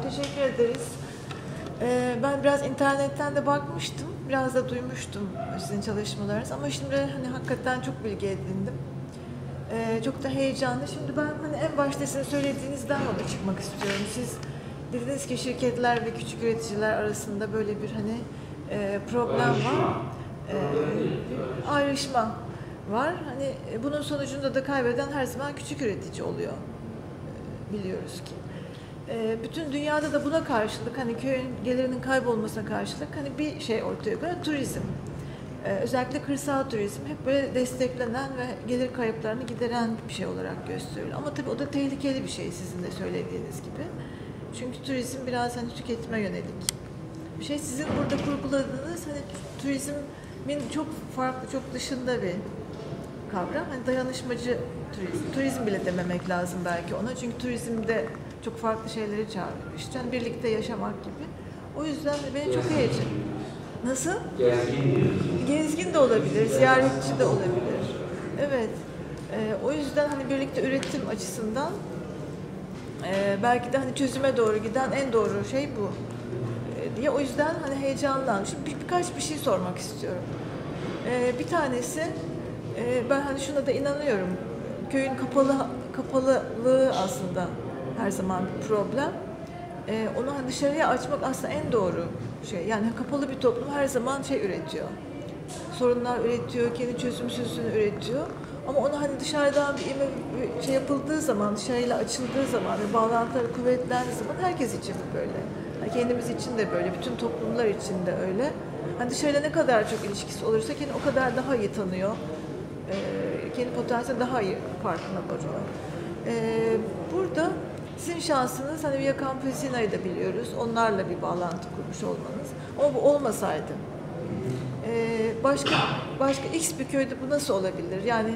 Teşekkür ederiz. Ben biraz internetten de bakmıştım, biraz da duymuştum sizin çalışmalarınız ama şimdi hani hakikaten çok bilgi edindim. Çok da heyecanlı. Şimdi ben hani en başta sizin söylediğinizden yola çıkmak istiyorum. Siz dediniz ki şirketler ve küçük üreticiler arasında böyle bir hani problem var, ayrışma var. Hani bunun sonucunda da kaybeden her zaman küçük üretici oluyor. Biliyoruz ki. Bütün dünyada da buna karşılık hani köyün gelirinin kaybolmasına karşılık hani bir şey ortaya koyuyor, turizm. Özellikle kırsal turizm hep böyle desteklenen ve gelir kayıplarını gideren bir şey olarak gösteriliyor. Ama tabii o da tehlikeli bir şey sizin de söylediğiniz gibi. Çünkü turizm biraz hani tüketime yönelik. Bir şey sizin burada kurguladığınız hani turizmin çok farklı, çok dışında bir kavram. Hani dayanışmacı turizm, turizm bile dememek lazım belki ona. Çünkü turizmde çok farklı şeyleri çağırıyor. İşte yani birlikte yaşamak gibi. O yüzden de beni çok heyecan. Nasıl? Gezgin de olabilir, ziyaretçi de olabilir. Evet. O yüzden hani birlikte üretim açısından belki de hani çözüme doğru giden en doğru şey bu. Diye o yüzden hani heyecanlandım. Şimdi birkaç bir şey sormak istiyorum. Bir tanesi ben hani şuna da inanıyorum. Köyün kapalılığı aslında her zaman bir problem. Onu hani dışarıya açmak aslında en doğru şey. Yani kapalı bir toplum her zaman şey üretiyor. Sorunlar üretiyor, kendi çözümsüzlüğünü üretiyor. Ama onu hani dışarıdan bir şey yapıldığı zaman, dışarıyla açıldığı zaman ve bağlantıları kuvvetlendiği zaman herkes için böyle. Kendimiz için de böyle, bütün toplumlar için de öyle. Hani dışarıda ne kadar çok ilişkisi olursa kendi o kadar daha iyi tanıyor. Kendi potansiyeli daha iyi farkına varıyor. Burada sizin şansınız, hani Via Campesina'yı da biliyoruz. Onlarla bir bağlantı kurmuş olmanız. Ama bu olmasaydı. Başka X bir köyde bu nasıl olabilir? Yani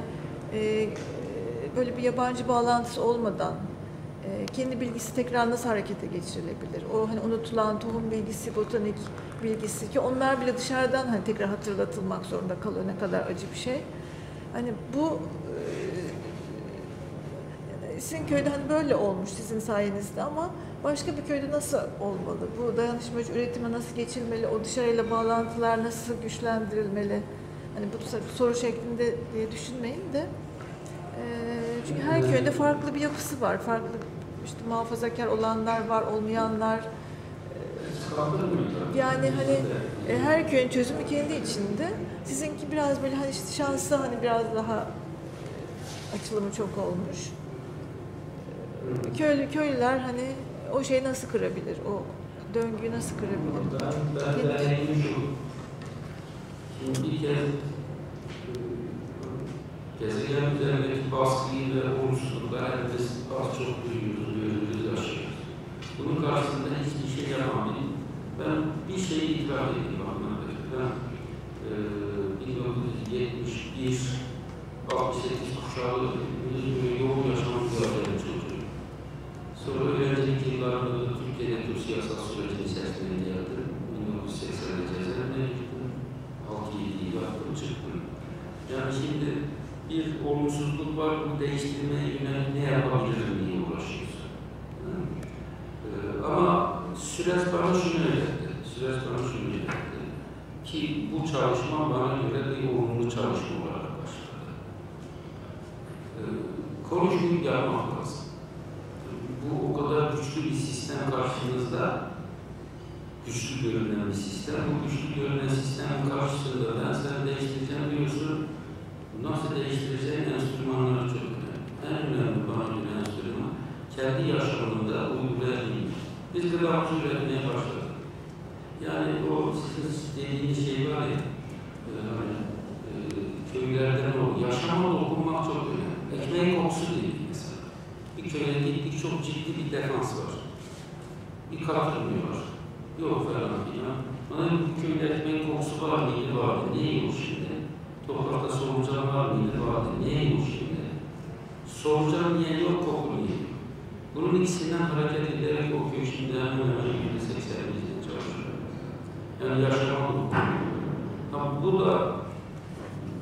böyle bir yabancı bağlantısı olmadan kendi bilgisi tekrar nasıl harekete geçirilebilir? O hani unutulan tohum bilgisi, botanik bilgisi ki onlar bile dışarıdan hani tekrar hatırlatılmak zorunda kalıyor. Ne kadar acı bir şey. Hani bu sizin köyde hani böyle olmuş sizin sayenizde ama başka bir köyde nasıl olmalı? Bu dayanışmacı üretime nasıl geçilmeli? O dışarıyla bağlantılar nasıl güçlendirilmeli? Hani bu soru şeklinde diye düşünmeyin de çünkü her köyde farklı bir yapısı var. Farklı işte muhafazakar olanlar var, olmayanlar. Yani hani her köyün çözümü kendi içinde. Sizinki biraz böyle hani işte şansı hani biraz daha açılımı çok olmuş. Köylüler hani o şeyi nasıl kırabilir? O döngüyü nasıl kırabilir? Ben şimdi bir kere gezegen üzerindeki baskıyı ve olumsuzluklar elbette az çok duyuyoruz, görüyoruz, yaşıyoruz. Bunun karşısında hiçbir şey yapamayayım. Ben bir şeyi itiraf edeyim anlamda. Ben 1971-68 kuşağı yoğun yaşam mücadele çocuğuyum. Sonra öğrencilik yıllarında Türkiye'de Türk siyasal sürecini içerisinde geldim. 1980'de cezaevine gittim. 6-7 yıl aklım çıktım. Yani şimdi bir olumsuzluk var, bu değiştirmeye yönelik ne yapabilirim diye uğraşıyoruz. Ama süreç bana şunu öğretti, ki bu çalışma bana göre bir olumlu çalışma olarak başladı. Konuşmayı yapmak lazım. Bu o kadar güçlü bir sistem karşınızda, güçlü görünen bir sistem, bu güçlü görünen sistem karşısında ben seni değiştireceğim diyorsun, nasıl değiştireceğin enstrümanlara çok önemli. En önemli bana göre enstrüman, kendi yaşamında uygulayabilmek. Biz de gıdamızı üretmeye başladık. Yani o sizin dediğiniz şey var ya, köylerden o, yaşama dokunmak çok önemli. Ekmeğin kokusu değil mesela. Bir köye gittik, çok ciddi bir defans var. Bir kaktırmıyor. Yok falan filan. Bana bu köyde ekmeğin kokusu var mıydı, vardı. Neymiş şimdi? Toprakta soruncan var mıydı, vardı. Neymiş şimdi? Soruncan niye yok, koku niye? Bunun ikisinden hareket ederek o köy şimdi hemen hemen 80'de çalışıyor. Yani yaşama dokunmak. Bu da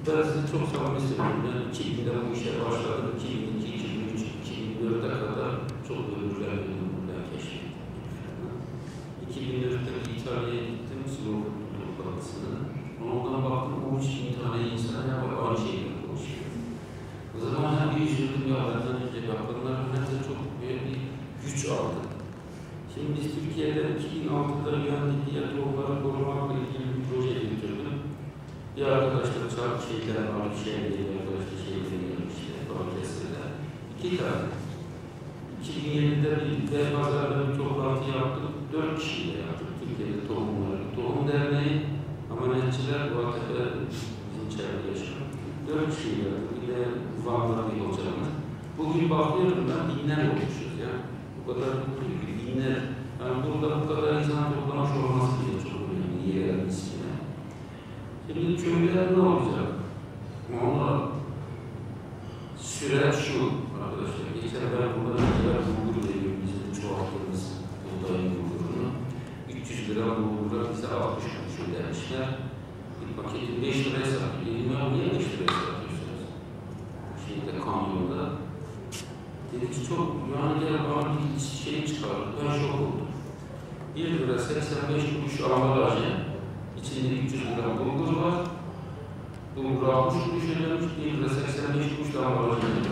ben size çok samimi söylüyorum. Yani 2000'de bu işe başladım. 2002, 2003, 2004'e kadar çok ömürlendim buradan keşfettim. 2004'te bir İtalya'ya gittim, Sivop'un toplatısına. Ondan baktım, 13.000 tane insan aynı şeyle konuşuyor. O zaman hem bir üzüldüm ya, benden önce yapılanlar bence çok büyük bir güç aldı. Şimdi biz Türkiye'de 2006'da güvenlik diye doğruları korumakla ilgili bir proje yürütüldü. Bir arkadaşlar çarpı şeyler var, bir şey değil, arkadaşlar şeyleri gelmiş, domatesler. 2 tane. 2007'de bir de pazarda bir toplantı yaptık, 4 kişiyle yaptık Türkiye'de tohumları. Tohum derneği, amanetçiler, vateler, bizim içeride yaşayan. 4 kişiyle yaptık, bir de Van'da bir hocamız. Bugün bakıyorum ben, binler olmuşuz ya. Bu kadar binler, yani burada bu kadar insan toplamış olması diye çok önemli, yerel miskine. Şimdi köyler ne olacak? Onlar süre şu arkadaşlar. Geçen ben burada birer bulgur veriyorum bizim çoğaltımız buğdayın bulgurunu. 300 gram bulgura bize 60 kuruş ödemişler. Bir paketi 5 liraya satıyor. Bilmiyorum niye 5 liraya satıyorsunuz? Şeyde kamyonda. Dedi ki çok yani gel bana bir şey çıkardım. Ben şok oldum. 1 lira 85 kuruş ambalajı. İçinde 300 gram bulgur var. Bulgur 60 kuruş ödemiş, 1 lira 85 kuruş daha var ödemiş.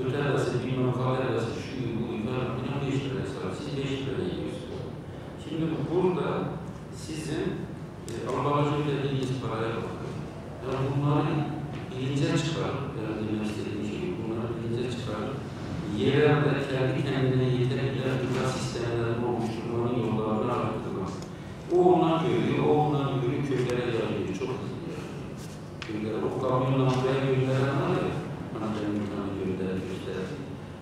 Öte arası, bilmem kahve arası, şu gibi bu gibi, buna 5 liraya sahip, siz 5 liraya yiyorsunuz. Şimdi burada sizin ambalajı ödediğiniz paraya bakın. Yani bunları bilince çıkarıp, yani demek istediğim şey, bunları bilince çıkarıp, yerlerde kendi kendine yetenekler, birkaç sistemlerin oluşturmanın yollarını arttırmak. O ona göre, o ona göre köylere yayılıyor, çok hızlı yayılıyor. Köylere, o kamyonla buraya gönderen var ya, Anadolu'dan göndermişler.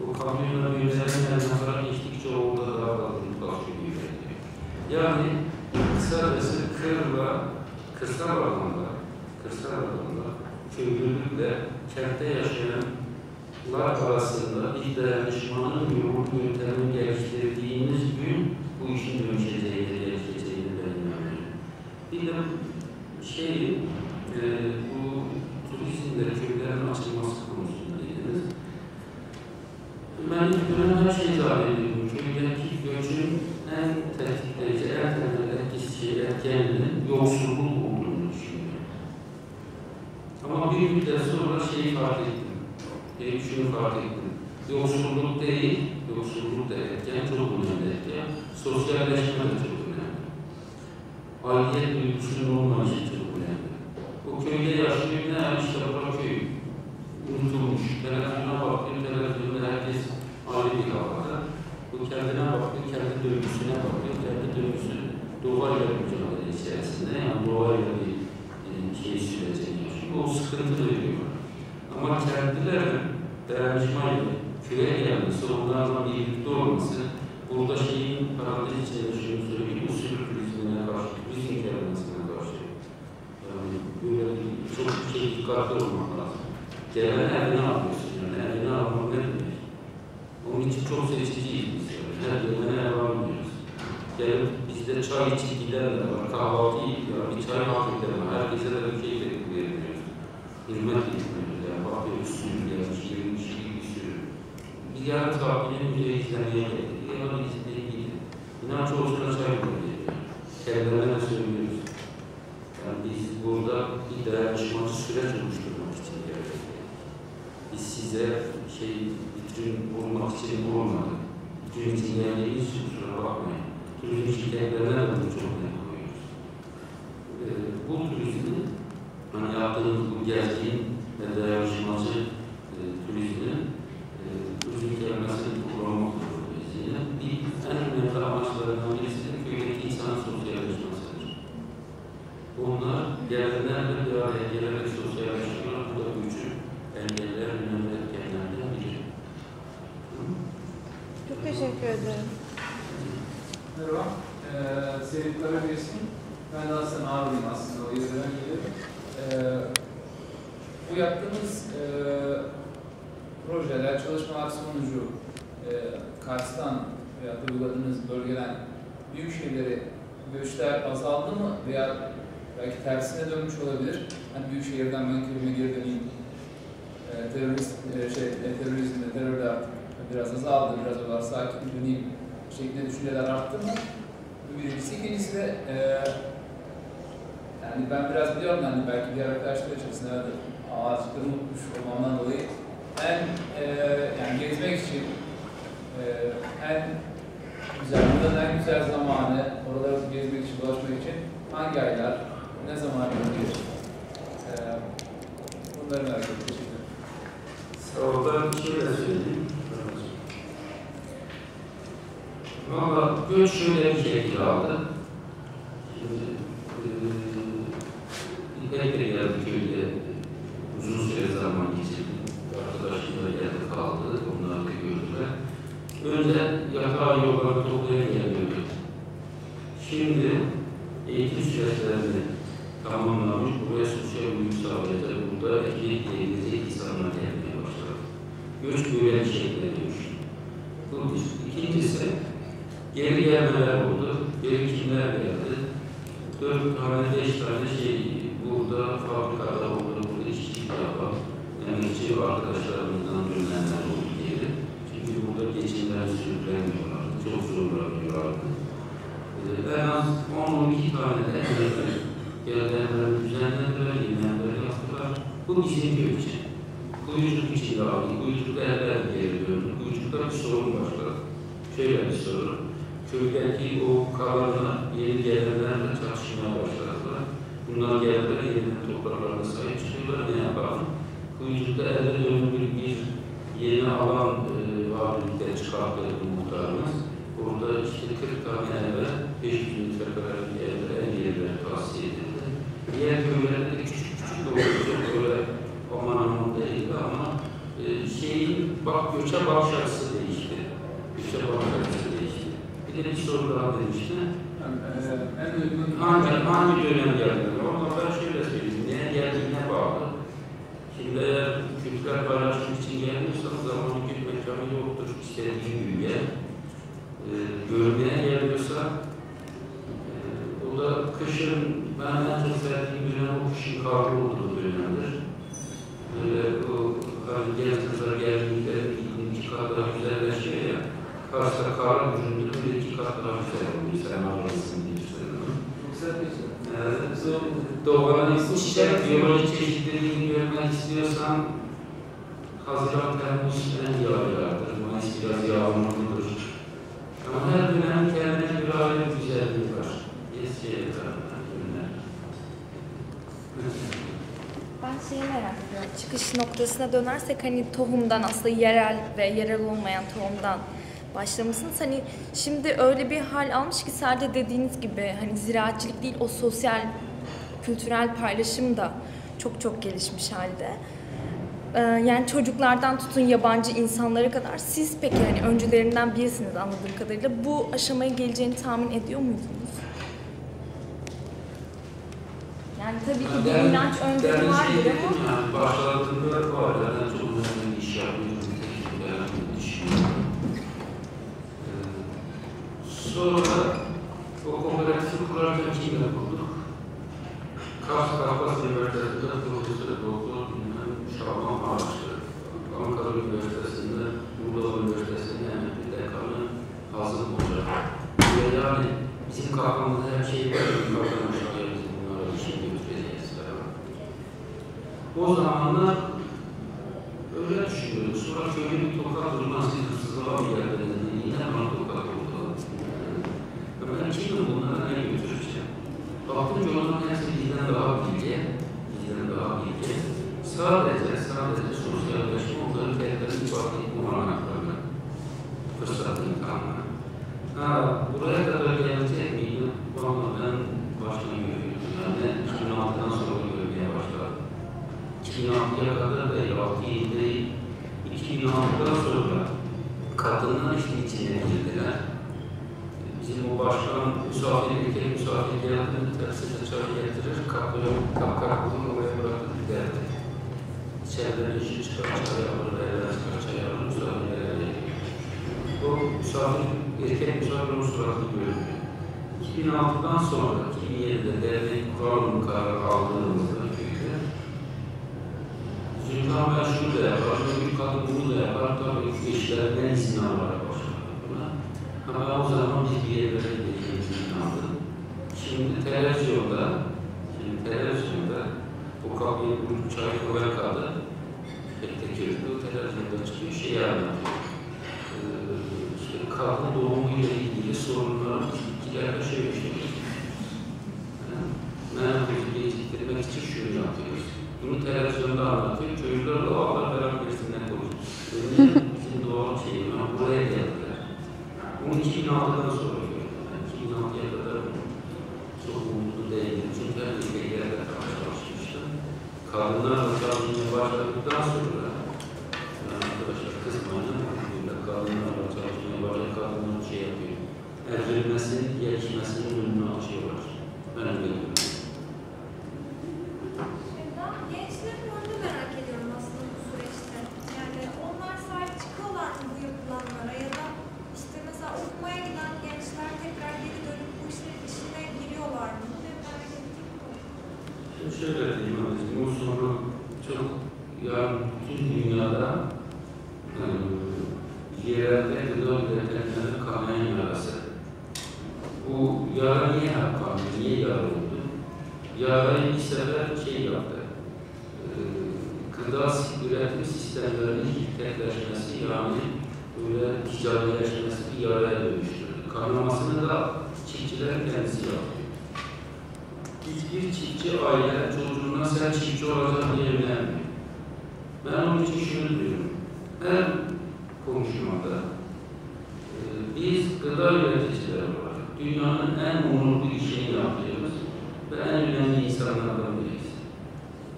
O kamyonla gönderen sonra geçtikçe orada daha kalınlık başlıyor. Yani kısacası kırsal alanda, köylülükle kentte yaşayanlar arasında bir dayanışmanın yoğun yöntemini geliştirdiğimiz gün bu işin dönüşeceğiyle gelişeceğini ben inanıyorum. Bir de bu turizmde köylerin açılması konusunda dediniz. Ben ilk dönem her şeyi davet ediyorum. Köydeki göçün en tetikleyici, en temel etkisi, etkeninin yoksulluk olduğunu düşünüyorum. Ama bir müddet sonra şeyi fark ettim. Şunu fark ettim. Yoksulluk değil, yoksulluk da etken, çok önemli etken. Sosyalleşme de çok önemli. Aidiyet duygusunun olması çok önemli. O köyde yaşayan ne yapmış da bura köy unutulmuş. Televizyona baktım, televizyonda herkes ayrı bir havada. Bu kendine baktı, kendi döngüsüne baktı. Kendi döngüsü doğayla mücadele içerisinde, yani doğayla bir şey sürecini yaşıyor. O sıkıntı veriyor. Ama kendileri dayanışmayla küre gelmesi, onlarla birlikte olması, burada şeyin parantez içinde düşündüğünü söyleyeyim, usul turizmine karşı, turizm gelmesine karşı. Yani böyle çok dikkatli olmak lazım. Gelen evine alıyorsun yani, evine almak ne demek? Onun için çok seçiciyiz biz yani, her gelene ev almıyoruz. Gelip bizde çay içip giden de var, kahvaltı yani bir çay hak edemem, herkese de bir şey vermiyoruz. Hürmet etmiyoruz yani, bakıyoruz suyun gelmiş, girmiş, bir sürü. Biz yarın tabirine müziği izlemeye geldik. Onların izleyen gidin. İnan çoğusuna çay koyuyor. Kendilerine söylüyoruz. Yani biz burada bir dayanışmacı süreç oluşturmak için geldik. Biz size vitrin olmak için olmadık. Vitrin şikayetlerine de bunu çok önemli koyuyoruz. Bu turizmi, hani yaptığımız bu gerçeğin ve dayanışmacı turizmi, turizm gelmesinin programı dolayısıyla bir en önemli amaçlarından birisi de köydeki insanın sosyalleşmesidir. Onlar geldilerle bir araya gelerek sosyalleşiyorlar. Bu da gücü engeller önemli etkenlerden biri. Çok teşekkür ederim. Merhaba, Selim Karabes'in, ben de Hasan Ağabey'im aslında, o yüzden geliyorum. Bu yaptığımız projeler, çalışmalar sonucu Kars'tan veya uyguladığınız bölgeden büyük şehirleri göçler azaldı mı veya belki tersine dönmüş olabilir. Hani büyük şehirden ben köyüme geri döneyim, terör de artık biraz azaldı, biraz olarak sakin döneyim şeklinde düşünceler arttı mı? Bu birincisi. İkincisi de yani ben biraz biliyorum, yani belki diğer arkadaşlar içerisinde ağaçlıkları unutmuş olmamdan dolayı en yani gezmek için en güzel, buradan en güzel zamanı, oraları gezmek için, dolaşmak için hangi aylar, ne zaman gidiyor? Bunları merak ediyorum. Sağ olun. Valla göç şöyle bir şekilde aldı. İlk kere geldik köyde, uzun süre zaman geçirdik. Arkadaşımla geldi kaldı, onları da gördüler. Önce yatağı yolları toplayan geliyorduk. Şimdi eğitim süreçlerini tamamlamış, buraya sosyal uyum sağlayacak, burada ekip gelecek insanlar gelmeye başladı. Göç böyle bir şekilde dönüştü. İkincisi, geri gelmeler oldu, geri kimler geldi? 4 tane, 5 tane şey, burada fabrikada oldu, burada işçilik yapan, emekçi arkadaşlarımızdan dönenler oldu diye. Çünkü burada geçimler sürdüremiyorlardı, çok zorlanıyorlardı. En az 10-12 tane de gelenleri düzenlediler, yemeğleri yaptılar. Bu bizim göçü. Kuyuculuk için de aldı, kuyuculuk evvel geri döndü, kuyuculukta bir sorun başladı. Şöyle bir soru, köydeki o kalanlar yeni gelenlerle tartışmaya başladılar. Bunlar geldiler, yeni topraklarına sahip çıkıyorlar, ne yapalım? Kuyucuda elde dönülür bir yeni alan varlıkları çıkarttılar muhtarımız. Orada işte 40 tane evde, 500 metrekare bir evde en yerler tavsiye edildi. Diğer köylerde de küçük küçük olursa böyle aman aman değildi ama göçe bakış açısı değişti. Bir de bir soru daha demişti. Hangi dönem geldiler? Oradan ben şöyle söyleyeyim. Neye geldiğine bağlı. Şimdi eğer kültürel paylaşım için gelmiyorsanız zamanı gitmek mekanı yoktur. İstediğin gibi gel. Görmeye geliyorsa o da kışın ben en çok sevdiğim dönem o kışın karlı olduğu dönemdir. Gelen kızlar geldiğinde iki kat daha güzelleşiyor ya. Kars'ta karın ucunda bir iki kat daha güzel olmuş. Sen ağırlısın diye söyledim. Güzel bir şey. Doğanın işte biyoloji çeşitliliğini görmek istiyorsan Haziran, Temmuz en yağlardır. Mayıs biraz yağmurludur. Ama her dönem kendine bir aile güzelliği var. Eskiye tarafından döner. Ben şeyi merak ediyorum. Çıkış noktasına dönersek hani tohumdan aslında yerel ve yerel olmayan tohumdan başlamışsınız. Hani şimdi öyle bir hal almış ki sadece dediğiniz gibi hani ziraatçılık değil o sosyal kültürel paylaşım da çok çok gelişmiş halde. Yani çocuklardan tutun yabancı insanlara kadar siz peki hani öncülerinden birisiniz anladığım kadarıyla. Bu aşamaya geleceğini tahmin ediyor muydunuz? Yani tabii ki bir inanç öncülü var diye ama başladığında var yani çok önemli iş yapıyoruz. Sonra o kooperatifi kurarken kimle bulduk? Kafkas Üniversitesi'nde profesör doktor Şaban Ağaçlı, Ankara Üniversitesi'nde, Burgaz Üniversitesi'nde emekli dekanı Hazım Hoca. Yani bizim kafamızda her şey var. Yukarıdan aşağıya biz bunlara bir şey götüreceğiz falan. O zamanlar öyle düşünüyoruz. Sonra köyün tokat durması hırsızlığa bir yerlerinde. Yine bana tokat oldu. Ben kimim buraya kadar gelecek miydi? Onlardan başını görüyoruz. Yani 2006'dan sonra görmeye başladı. 2006'ya kadar da 56-7'deydi. 2006'dan sonra kadınlar işin içine girdiler. Bizim o başkan misafir ülkeye misafir geldiğinde tersiyle çay getirir, kapkaraklarını oraya bırakır derdi. İçeriden işi çıkar, çay alır, evden çıkar, çay alır, misafirlerle. O misafir, erkek misafir o suratı görünüyor. 2006'dan sonra 2007'de dernek kuralım kararı aldığımızda köyde Zülkan ben şunu da yapar, bir kadın bunu da yapar, tabii işlerden izin alarak başlar. Ama o zaman biz bir evvel dediğimizi anladım. Şimdi televizyonda o kapıyı bulup çay koyar kaldı. Bekletirdi, o televizyonda çıkıyor, şey anlatıyor. Kadın doğumuyla ilgili sorunlar, ilgilerde şöyle bir şey yok. Merkezini yetiştirmek için şöyle yapıyoruz. Bunu televizyonda anlatıyor, çocuklar da ağlar veren birisinden konuşuyor. Bizim doğal şeyim, buraya geldiler. Bunu 2006'dan sonra görüyorum. Yani 2006'ya kadar çok umutlu değildim. Çünkü her ülkelerde karşılaşmıştı. Kadınlar ortaklığına başladıktan sonra arkadaşlar kızmayın. Kadınlar ortaklığına başladık. Kadınlar şey yapıyor. Evrilmesinin, gelişmesinin önünü açıyorlar. Önemli bir durum. Gençler bu anda merak ediyorum aslında bu süreçte. Yani onlar sahip çıkıyorlar mı bu yapılanlara ya da okumaya giden gençler tekrar geri dönüp bu işlerin içine giriyorlar mı? Şöyle diyeyim anneciğim, o sonra çok yani bütün dünyada yerelde gıdol devletlerine kanayan yarası. Bu yara niye hakkı, niye yara oldu? Yarayı bir sefer şey yaptı. Gıda üretim sistemlerinin tekleşmesi yani böyle ticarileşmesi bir yaraya dönüştürdü. Kanamasını da çiftçiler kendisi yapıyor. Hiçbir çiftçi aile çocuğuna sen çiftçi olacaksın diye evlenmiyor. Ben onun için şunu diyorum. Her konuşmada biz gıda üreticileri var. Dünyanın en onurlu işini yapıyoruz ve en önemli insanlardan biriyiz.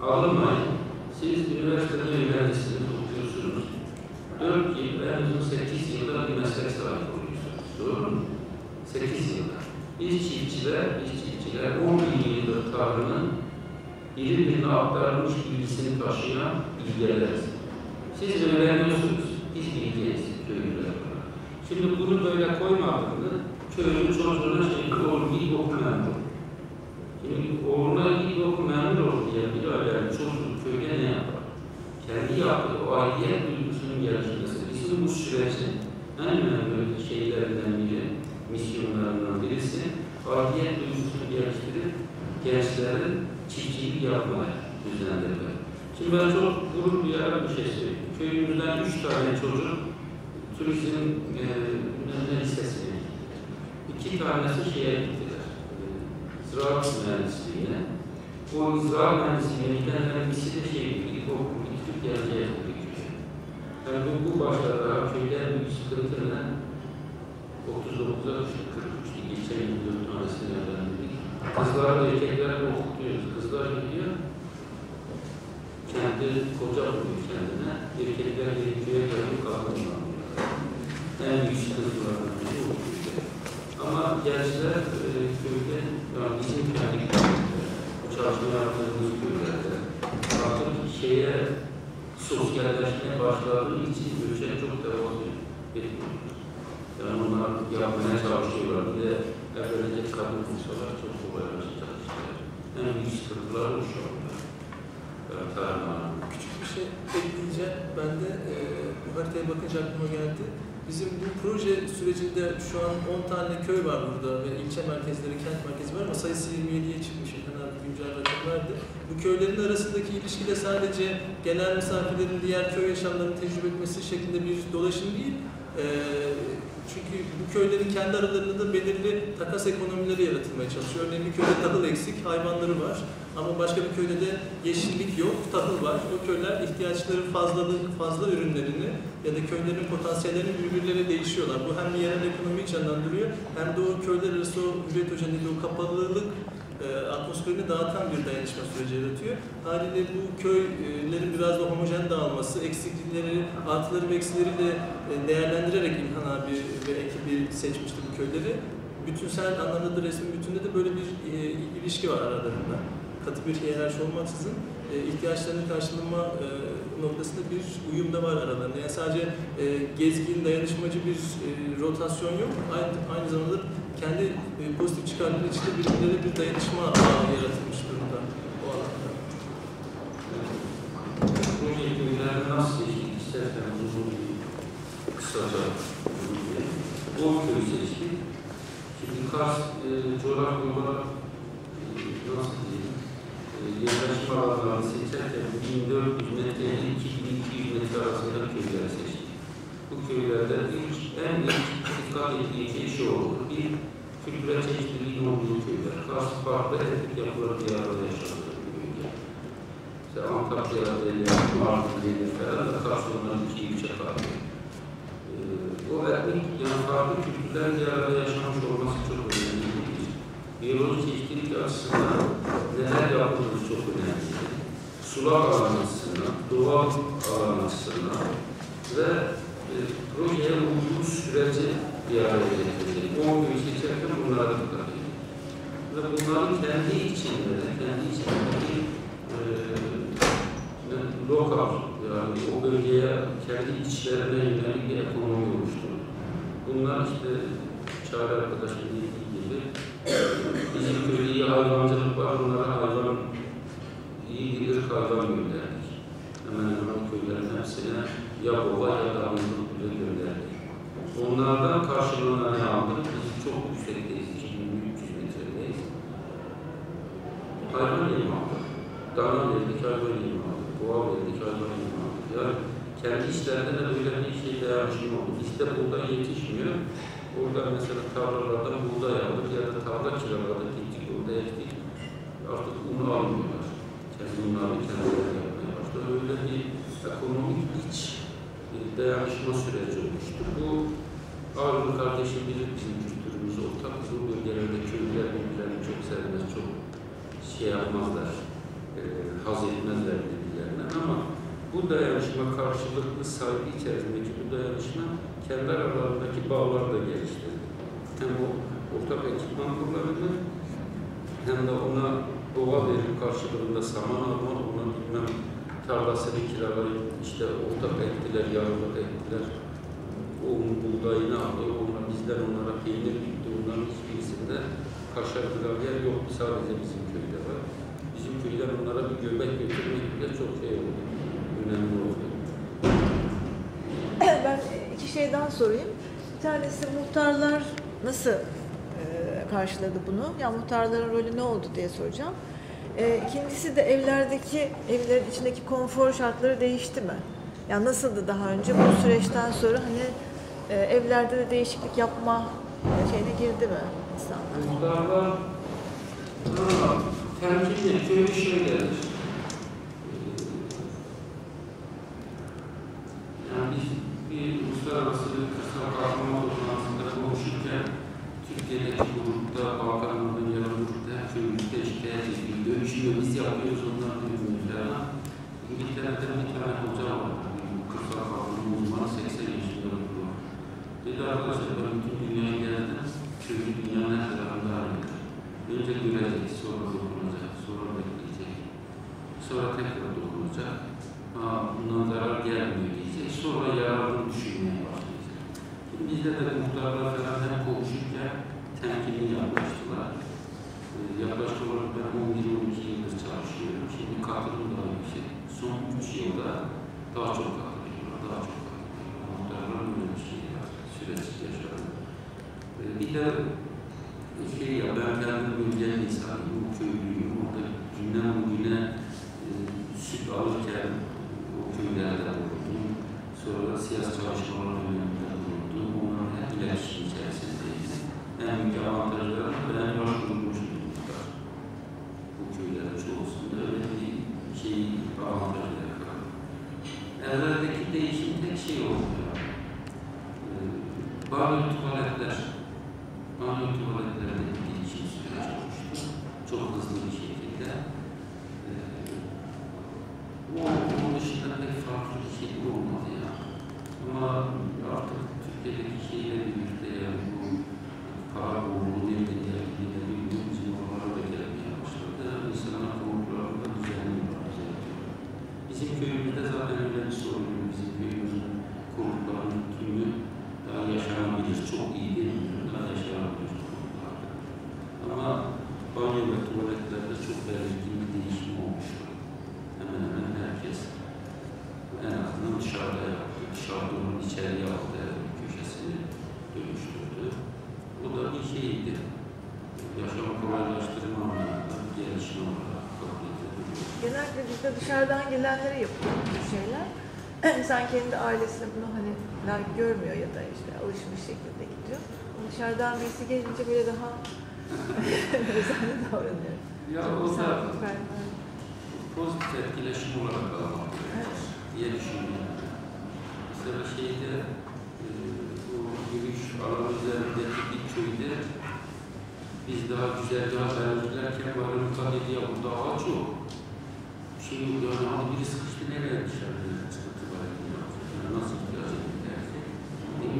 Alınmayın. Siz üniversitede öğrencisiniz, okuyorsunuz. 4 yıl, en uzun 8 yılda bir meslek sahibi oluyorsunuz. Doğru mu? 8 yılda. Biz çiftçiler 10 bin yıldır tarımın birbirine aktarılmış bilgisini taşıyan bilgileriz. Siz öğreniyorsunuz, biz bilgiyiz köylüler. Şimdi bunu böyle koymadığında köylü çocuğuna şimdi oğlum gidip oku memur. Şimdi oğluna gidip oku memur ol diye bir ailenin çocuğu köyde ne yapar? Kendi yaptığı o aile duygusunun gelişmesi. Bizim bu süreçte en önemli şeylerinden biri, misyonlarından birisi, aile duygusunu geliştirip gençlerin çiftçilik yapmaya düzenlediler. Şimdi ben çok gurur duyarlı bir şey söyleyeyim. Köyümüzden 3 tane çocuk turizm lisesine gittiler. 2 tanesi şeye gittiler, ziraat mühendisliğine. O ziraat mühendisliğine gidenler ikisi de şey gittik, okul geleceğe gidiyor. Yani bu başlarda köyde büyük sıkıntıyla 39'a 43'lü geçen 24 tanesini öğrendik. Kızlar da erkekler de okutuyoruz. Kızlar gidiyor, kendi koca buluyor kendine. Erkekler gerekiyor, kendi kadınlar buluyor. En büyük sıkıntılardan biri okutuyor. Ama gençler köyde, yani bizim kendi çalışma yaptığımız köylerde artık şeye sosyalleşmeye başladığı için göçe çok devam ediyor. Yani onlar yapmaya çalışıyorlar. Bir de evlenecek kadın insanlar çok kolaylaşacak işler. En büyük sıkıntılar o şu anda. Küçük bir şey ekleyeceğim. Ben de bu haritaya bakınca aklıma geldi. Bizim bu proje sürecinde şu an 10 tane köy var burada ve ilçe merkezleri, kent merkezi var ama sayısı 27'ye çıkmış. Güncel rakamlardı. Bu köylerin arasındaki ilişki de sadece genel misafirlerin diğer köy yaşamlarını tecrübe etmesi şeklinde bir dolaşım değil, Çünkü bu köylerin kendi aralarında da belirli takas ekonomileri yaratılmaya çalışıyor. Örneğin bir köyde tahıl eksik, hayvanları var. Ama başka bir köyde de yeşillik yok, tahıl var. O köyler ihtiyaçların fazla ürünlerini ya da köylerin potansiyellerini birbirleriyle değişiyorlar. Bu hem yerel ekonomiyi canlandırıyor, hem de o köyler arası o üret hocanlığı, o kapalılık atmosferini dağıtan bir dayanışma süreci yaratıyor. Haliyle bu köylerin biraz da homojen dağılması, eksiklikleri, artıları ve eksileri de değerlendirerek İlhan abi ve ekibi seçmişti bu köyleri. Bütünsel anlamda da resmin bütünde de böyle bir ilişki var aralarında. Katı bir hiyerarşi olmaksızın ihtiyaçlarını karşılama noktasında bir uyum da var aralarında. Yani sadece gezgin, dayanışmacı bir rotasyon yok. Aynı zamanda kendi pozitif çıkarları içinde birbirleriyle bir dayanışma yaratılmış durumda o alanda. Bununla ilgili nasıl ilişkin istersen uzun bir kısaca bilgiye. 10 köy seçkin. Şimdi Kars coğrafya olarak nasıl diyeyim? Yerleşim alanlarını seçerken 1400 metre ile 2200 metre arasında köyleri seçtik. Bu köylerde en ilk dikkat ettiği şey oldu. Bir, kültürel çeşitliliği olduğu köyler. Kars farklı etnik yapıları bir arada yaşanıyor bu bölge. İşte Antakya yerleri, Mardin yerleri falan da Kars onların ikiye üçe kalıyor. O etnik, yani farklı kültürler bir arada yaşanmış olması çok önemli değil. Biyolojik çeşitlilik açısından neler yaptığımız çok önemli. Sulak alan açısından, doğal alan açısından ve projeye uygun süreci bir araya getirecek. 10 gün seçerken bunlara dikkat edin. Ve bunların kendi içinde lokal, yani o bölgeye, kendi içlerine yönelik bir ekonomi oluşturur. Bunlar işte çare arkadaşın dediği gibi bizim köyde iyi hayvancılık var, bunlara hayvan, iyi bir ırk hayvan gönderdik. Hemen köylerin hepsine ya baba ya da anlık bile gönderdik. Onlardan karşılığına ne aldık? Biz çok yüksekteyiz, 2300 metredeyiz. Hayvan yemi aldık, dana verdik, hayvan yemi aldık, boğa verdik, hayvan yemi aldık. Yani kendi işlerinde de böyle bir şey değerli oldu. İşte buğday yetişmiyor. Orada mesela tarlalardan buğday aldık ya da tarla kiraladık, gittik orada ektik. Artık un almıyorlar. Kendi unlarını kendileri yapmaya başladı. Öyle bir ekonomik iç dayanışma süreci olmuştur. Bu Avrupa kardeşim bizim kültürümüz ortak. Bu bölgelerde köyler birbirlerini çok sevmez, çok şey yapmazlar, haz etmezler birbirlerine. Ama bu dayanışma karşılıklı saygı içerisindeki bu dayanışma kendi aralarındaki bağları da geliştirdi. Hem o ortak ekipman kurulabildi, hem de ona doğa verim karşılığında saman alma, ona bilmem tarlasını kiralayıp işte ortak ektiler, yarılık ektiler. Onun buğdayını aldı, bizden onlara peynir gitti, onların hiçbirisinde kaşar kadar yer yok, sadece bizim köyde var. Bizim köyden onlara bir göbek götürmek bile çok şey oldu, önemli oldu. Ben iki şey daha sorayım. Bir tanesi muhtarlar nasıl karşıladı bunu? Yani muhtarların rolü ne oldu diye soracağım. İkincisi de evlerin içindeki konfor şartları değişti mi? Yani nasıldı daha önce? Bu süreçten sonra hani evlerde de değişiklik yapma şeyine girdi mi insanlar? Muhtarlar tercih ettiği bir şey gelir. Yani bir uluslararası kırsal kalkınma toplantısında konuşurken Türkiye'deki grupta, Balkanlar'ın yararlı grupta her köyümüzde şikayet ediliyor. Dönüşüyor, biz yapıyoruz onların ürünlerine. İngiltere'de bir tane hoca var. Kırsal kalkınma uzmanı 80 yaşında oldu. Dedi arkadaşlar, ben bütün dünyaya geldim. Çünkü dünyanın her tarafında arayacak. Önce görecek, sonra dokunacak, sonra bekleyecek. Sonra tekrar dokunacak. Bundan zarar gelmiyor diyecek. Sonra yararını düşünmeye başlayacak. Şimdi bizde de muhtarlar falan hep konuşurken temkinli yaklaştılar. Yaklaşık olarak ben 11-12 yıldır çalışıyorum. Şimdi katılım daha yüksek. Son 3 yılda daha çok katılıyorlar, Muhtarlar böyle bir şey süresiz yaşadı. Bir de ben kendim bölgenin insanıyım, o köylüyüm. Orada günden bugüne süt alırken o köylerden bulundum. Sonra siyasi çalışmalarla bulundum. Onlar hep ilaç bir avantajları veren yaş grubumuzdur. Bu köylere çoğusunda öyle bir şey avantajları var. Evveldeki değişim tek şey oldu. Banyo tuvaletler, tuvaletlerine bir değişim süreç olmuştu. Çok hızlı bir şekilde. Onun dışında pek farklı bir şey olmadı ya. Ama artık Türkiye'deki şeyleri birlikte bu para boğulu diye bildiğimiz yollara da gelmeye başladı. İnsanlar konuklarında düzenliyorlar, düzenliyorlar. Bizim köyümüzde zaten öyle bir sorun yok. Bizim köyümüzün konuklarının tümü daha yaşanabilir, çok iyi değil mi? Daha yaşanabilir konuklarda. Ama banyo ve tuvaletlerde çok belirgin bir değişim olmuştu. Hemen hemen herkes en azından dışarıda yaptı. Dışarıda onun içeriye aldı, köşesini dönüştürdü. O da bir şeydi. Yaşam kolaylaştırma anlamında gelişme olarak kabul edildi. Genellikle bizde dışarıdan gelenlere yapılıyor bu şeyler. İnsan kendi ailesine bunu hani layık görmüyor ya da işte alışmış şekilde gidiyor. Ama dışarıdan birisi gelince böyle daha özenli davranıyor. Ya o da pozitif etkileşim olarak almak diye düşünüyorum. Mesela şeyde bu yürüyüş alanı üzerindeki bir köyde biz daha güzel daha belirlerken bari mutlaka dediği bu daha çok. Şimdi yani hani biri sıkıştı nereye dışarıda sıkıntı var ediyor. Yani nasıl ihtiyaç edilirse.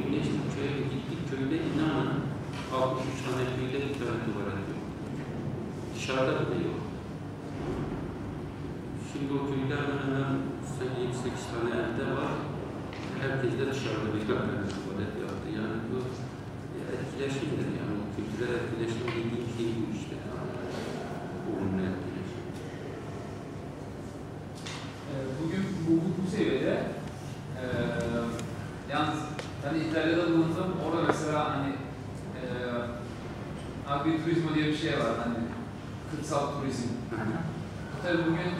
Güneşli köye gittik köyde inanın 63 tane köyde bir tane duvar ediyor. Dışarıda bile yok. Şimdi o köyde hemen 8 tane evde var. Herkes de dışarıda bir kamerada tuvalet yaptı. Yani bu etkileşimdir yani. Kültürel etkileşim dediğim şey bu işte. Olumlu etkileşim. Bugün bu seviyede yalnız hani İtalya'da bulundum. Orada mesela hani agriturizmo diye bir şey var. Hani kırsal turizm. Tabii bugün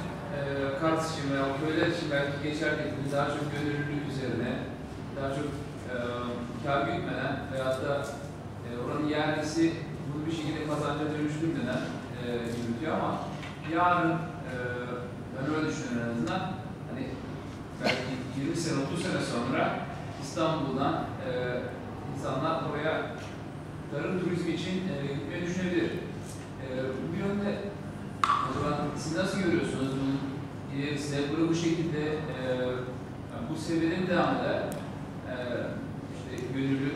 Kars için veya köyler için belki geçerken daha çok gönüllülük üzerine, daha çok kâr gütmeden veyahut da oranın yerlisi bunu bir şekilde kazanca dönüştürmeden yürütüyor ama yarın ben öyle düşünüyorum en azından hani belki 20 sene, 30 sene sonra İstanbul'dan insanlar oraya tarım turizmi için gitmeyi düşünebilir. Bu yönde siz nasıl görüyorsunuz bunun ilerisinde? Burada bu şekilde bu seviyenin devamında işte gönüllü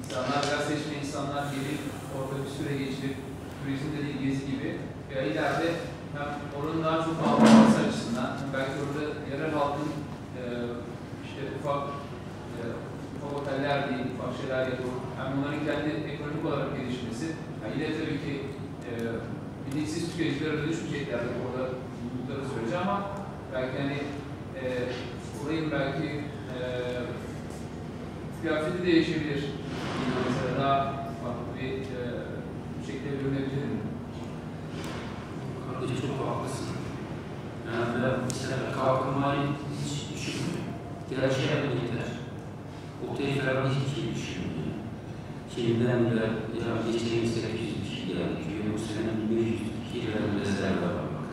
insanlar, biraz seçme insanlar gelip orada bir süre geçirip turizmde değil gezi gibi veya ileride hem oranın daha çok bağlanması açısından belki orada yerel halkın işte ufak oteller değil, ufak şeyler yapıp hem onların kendi ekonomik olarak gelişmesi yani yine tabii ki bilinçsiz tüketiciler dönüşmeyecekler orada buldukları sürece ama belki hani orayı belki kıyafeti değişebilir. Mesela daha farklı bir şekilde görünebilir mi? Kardeşim çok haklısın. Yani ben kalkınmayı hiç düşünmüyorum. Gerçeğe bile gider. Oteli falan hiç şey düşünmüyorum. Şeyimden bile ya geçtiğim 800 kişi geldi. Bu sene 1502 rezervler var bak.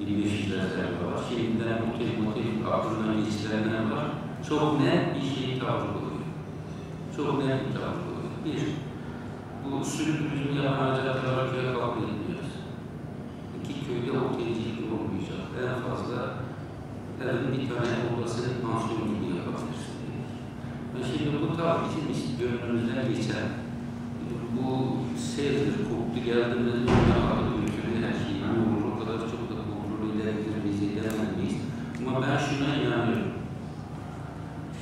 1500 rezervler var. Şimdiden motel kavrından ilişkilerden var. Çok net bir şey tavrı oluyor. Çok net bir tavrı oluyor. Bir, bu sürüklüğünü yapan acayipler köye kabul ediliyoruz. İki, köyde otelcilik olmayacak. En fazla evin bir tane odasının mansiyonunu yapabilirsin. Ve şimdi bu tavrı için gönlümüzden geçen bu seyredir, koptu geldiğimde de dünyaları, ülkenin her şeyi, yani o kadar çok da kontrol edilebiliriz, edilemeyiz. Ama ben şuna inanıyorum.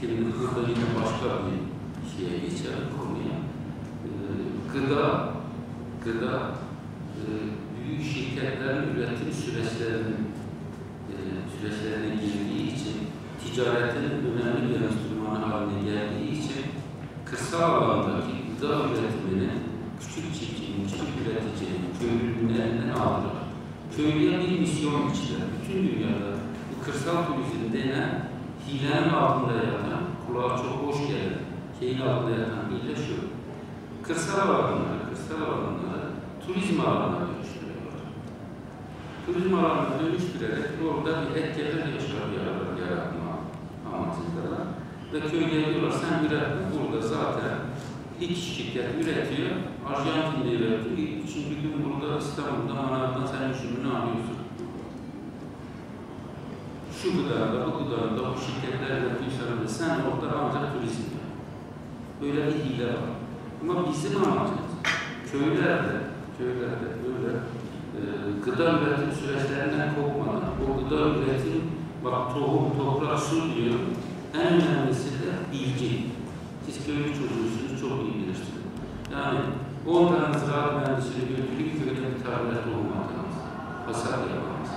Şimdi burada yine başka bir şeye geçelim konuya. Gıda büyük şirketlerin üretim süreçlerine girdiği için, ticaretin önemli bir enstrümanı haline geldiği için, kırsal alandaki gıda üretimini küçük çiftçinin, küçük üreticinin, köylünün elinden aldılar. Köylüye bir misyon içinde, bütün dünyada bu kırsal turizm denen hilenin altında yatan, kulağa çok hoş gelen şeyin altında yatan bir de şu. Kırsal alanlar, kırsal alanları turizm alanına dönüştürüyorlar. Turizm alanını dönüştürerek orada bir et gelir yaşam yerleri yaratma amacıyla ve köye diyorlar sen üretme, burada zaten iki şirket üretiyor. Arjantin'de üretiyor. Üçüncü gün burada İstanbul'da manavdan sen üçünü alıyorsun. Şu gıdada, bu gıdada, bu şirketlerle dışarıda sen orada ancak turizm yap. Böyle bir hile var. Ama bizim amacımız köylerde böyle gıda üretim süreçlerinden kopmadan, o gıda üretim, bak tohum, toprak, su diyor. En önemlisi de bilgi. Siz köylü çocuğusunuz, çok iyi bilirsiniz. Yani 10 tane ziraat mühendisini götürüp köyde bir tarihler olmadığınız, hasar yapamaz.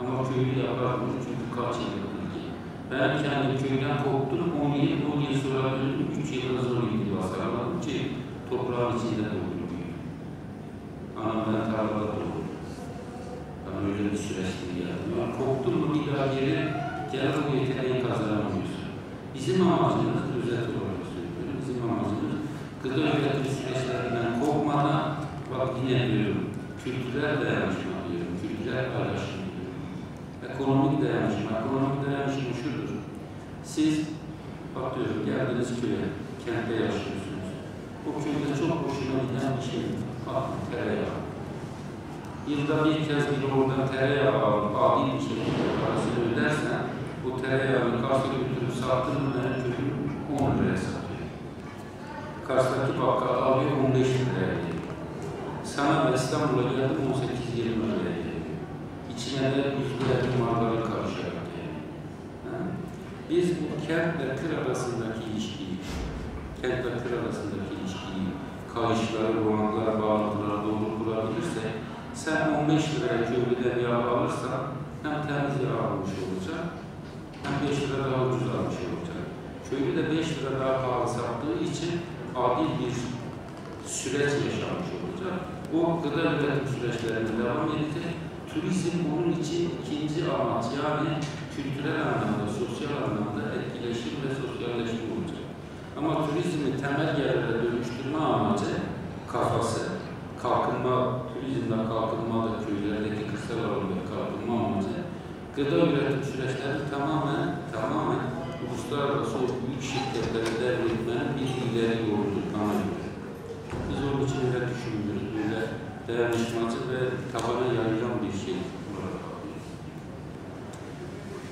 Ama köylü yapar bunu çünkü kaç yıldır bilgi. Ben kendim köyden koptum, 10 yıl sonra döndüm, 3 yılda zor ilgili hasarladım ki toprağın içinde doğdum. Ama ben tarihler doğdum. Yani öyle bir süreçti yani. Ben koptum mu bir daha geri, gel bu yeteneği kazanamıyorsun. Bizim amacımız özet olarak söylüyorum. Bizim amacımız gıda üretim süreçlerinden kopmadan bak yine diyorum. Kültürel dayanışma diyorum. Kültürel paylaşım diyorum. Ekonomik dayanışma. Ekonomik dayanışma şudur. Siz bak diyorum geldiniz köye, kentte yaşıyorsunuz. O köyde çok hoşuna giden bir şey. Bak tereyağı. Yılda bir kez bir oradan tereyağı alıp adil bir şekilde parasını ödersen bu tereyağını Kars'a götürüp sattığını en kötü 10 liraya satıyor. Kars'taki bakkal alıyor 15 liraya geliyor. Sana İstanbul'a geldim 18-20 liraya geliyor. İçine de yüzlerce malları karışarak geliyor. Biz bu kent ve kır arasındaki ilişkiyi, kayışları, romanlar, bağlantılara doğru kurabilirsek, sen 15 liraya köylüden yağ alırsan hem temiz yağ almış olacak, hem 5 lira daha ucuz almış olacak. Köylü de 5 lira daha pahalı sattığı için adil bir süreç yaşamış olacak. O gıda üretim süreçlerine devam edecek. Turizm bunun için ikinci amaç, yani kültürel anlamda, sosyal anlamda etkileşim ve sosyalleşme olacak. Ama turizmin temel yerlere dönüştürme amacı kafası, kalkınma, turizmden kalkınma da köylerdeki kırsal alanda kalkınma amacı. Gıda üretim süreçleri tamamen uluslararası büyük şirketlere devretmenin bir ileri yoludur bana göre. Biz onun için öyle düşünmüyoruz. Böyle dayanışmacı ve tabana yayılan bir şey olarak bakıyoruz.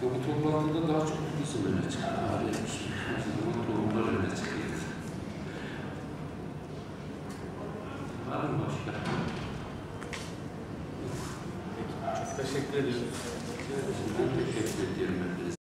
Bu toplantıda daha çok bizim öne çıkan ağırlaşmış. Bizim toplumlar öne çıkıyor. Var mı başka? Peki, çok teşekkür ediyoruz. Teşekkür ederim.